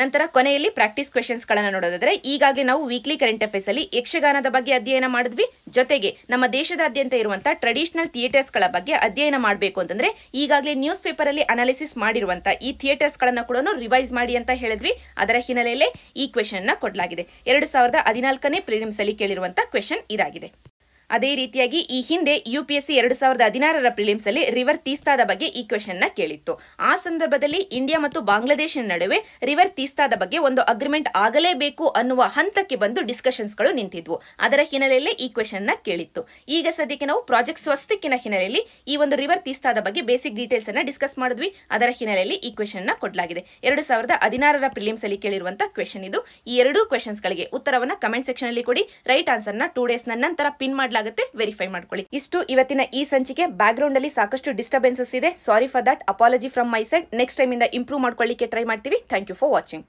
ನಂತರ ಕೊನೆಯಲ್ಲಿ ಪ್ರಾಕ್ಟೀಸ್ ಕ್ವೆಶನ್ಸ್ ಗಳನ್ನ ನೋಡೋದಾದ್ರೆ, ಈಗಾಗಲೇ ನಾವು ವೀಕ್ಲಿ ಕರೆಂಟ್ ಅಫೇರ್ಸ್ ಅಲ್ಲಿ ಯಕ್ಷಗಾನದ ಬಗ್ಗೆ ಅಧ್ಯಯನ ಮಾಡಿದ್ವಿ. ಜೊತೆಗೆ ನಮ್ಮ ದೇಶದಾದ್ಯಂತ ಇರುವಂತಹ ಟ್ರೆಡಿಷನಲ್ ಥಿಯೇಟರ್ಸ್ ಗಳ ಬಗ್ಗೆ ಅಧ್ಯಯನ ಮಾಡಬೇಕು ಅಂತಂದ್ರೆ ಈಗಾಗಲೇ ನ್ಯೂಸ್ ಪೇಪರ್ ಅಲ್ಲಿ ಅನಾಲಿಸಿಸ್ ಮಾಡಿರುವಂತಹ ಈ ಥಿಯೇಟರ್ಸ್ ಗಳನ್ನ ಕೂಡ ರಿವೈಸ್ ಮಾಡಿ ಅಂತ ಹೇಳಿದ್ವಿ. ಅದರ ಹಿನ್ನೆಲೆಯಲ್ಲಿ ಈ ಕ್ವೆಶನ್ ನ ಕೊಡಲಾಗಿದೆ. 2014ನೇ ಪ್ರಿಲಿಮ್ಸ್ ಅಲ್ಲಿ ಕೇಳಿರುವಂತಹ ಕ್ವೆಶನ್ ಇದಾಗಿದೆ. ಅದೇ ರೀತಿಯಾಗಿ ಈ ಹಿಂದೆ UPSC 2016ರ ಪ್ರಿಲಿಮ್ಸ್ ಅಲ್ಲಿ ರಿವರ್ ತೀಸ್ತಾದ ಬಗ್ಗೆ ಈ ಕ್ವೆಶನ್ ನ ಕೇಳಿತ್ತು. ಆ ಸಂದರ್ಭದಲ್ಲಿ ಇಂಡಿಯಾ ಮತ್ತು ಬಾಂಗ್ಲಾದೇಶ ನಡುವೆ ರಿವರ್ ತೀಸ್ತಾದ ಬಗ್ಗೆ ಒಂದು ಅಗ್ರಿಮೆಂಟ್ ಆಗಲೇಬೇಕು ಅನ್ನುವ ಹಂತಕ್ಕೆ ಬಂದು ಡಿಸ್ಕಷನ್ಸ್ ಗಳು ನಿಂತಿದ್ವು. ಅದರ ಹಿನ್ನೆಲೆಯಲ್ಲಿ ಈ ಕ್ವೆಶನ್ ನ ಕೇಳಿತ್ತು. ಈಗ ಸದ್ಯಕ್ಕೆ ನಾವು ಪ್ರಾಜೆಕ್ಟ್ ಸ್ವಸ್ತಿಕಿನ ಹಿನ್ನೆಲೆಯಲ್ಲಿ ಈ ಒಂದು ರಿವರ್ ತೀಸ್ತಾದ ಬಗ್ಗೆ ಬೇಸಿಕ್ ಡೀಟೇಲ್ಸ್ ಅನ್ನ ಡಿಸ್ಕಸ್ ಮಾಡಿದ್ವಿ. ಅದರ ಹಿನ್ನೆಲೆಯಲ್ಲಿ ಈ ಕ್ವೆಶನ್ ನ ಕೊಡಲಾಗಿದೆ. 2016ರ ಪ್ರಿಲಿಮ್ಸ್ ಅಲ್ಲಿ ಕೇಳಿರುವಂತಹ ಕ್ವೆಶನ್ ಇದು. ಈ ಎರಡೂ ಕ್ವೆಶನ್ಸ್ ಗಳಿಗೆ ಉತ್ತರವನ್ನ ಕಮೆಂಟ್ ಸೆಕ್ಷನ್ ಅಲ್ಲಿ ಕೊಡಿ. ರೈಟ್ ಆನ್ಸರ್ ನ 2 days ನಂತರ ಪಿನ್ ಮಾಡಿ ವೆರಿಫೈ ಮಾಡ್ಕೊಳ್ಳಿ. ಇಷ್ಟು ಇವತ್ತಿನ ಈ ಸಂಚಿಕೆ. ಬ್ಯಾಕ್ ಗ್ರೌಂಡ್ ಅಲ್ಲಿ ಸಾಕಷ್ಟು ಡಿಸ್ಟರ್ಬೆನ್ಸಸ್ ಇದೆ. Sorry for that, apology from my side. Next time ಇಂದ ಇಂಪ್ರೂವ್ ಮಾಡ್ಕೊಳ್ಳಿಕ್ಕೆ ಟ್ರೈ ಮಾಡ್ತೀವಿ. Thank you for watching.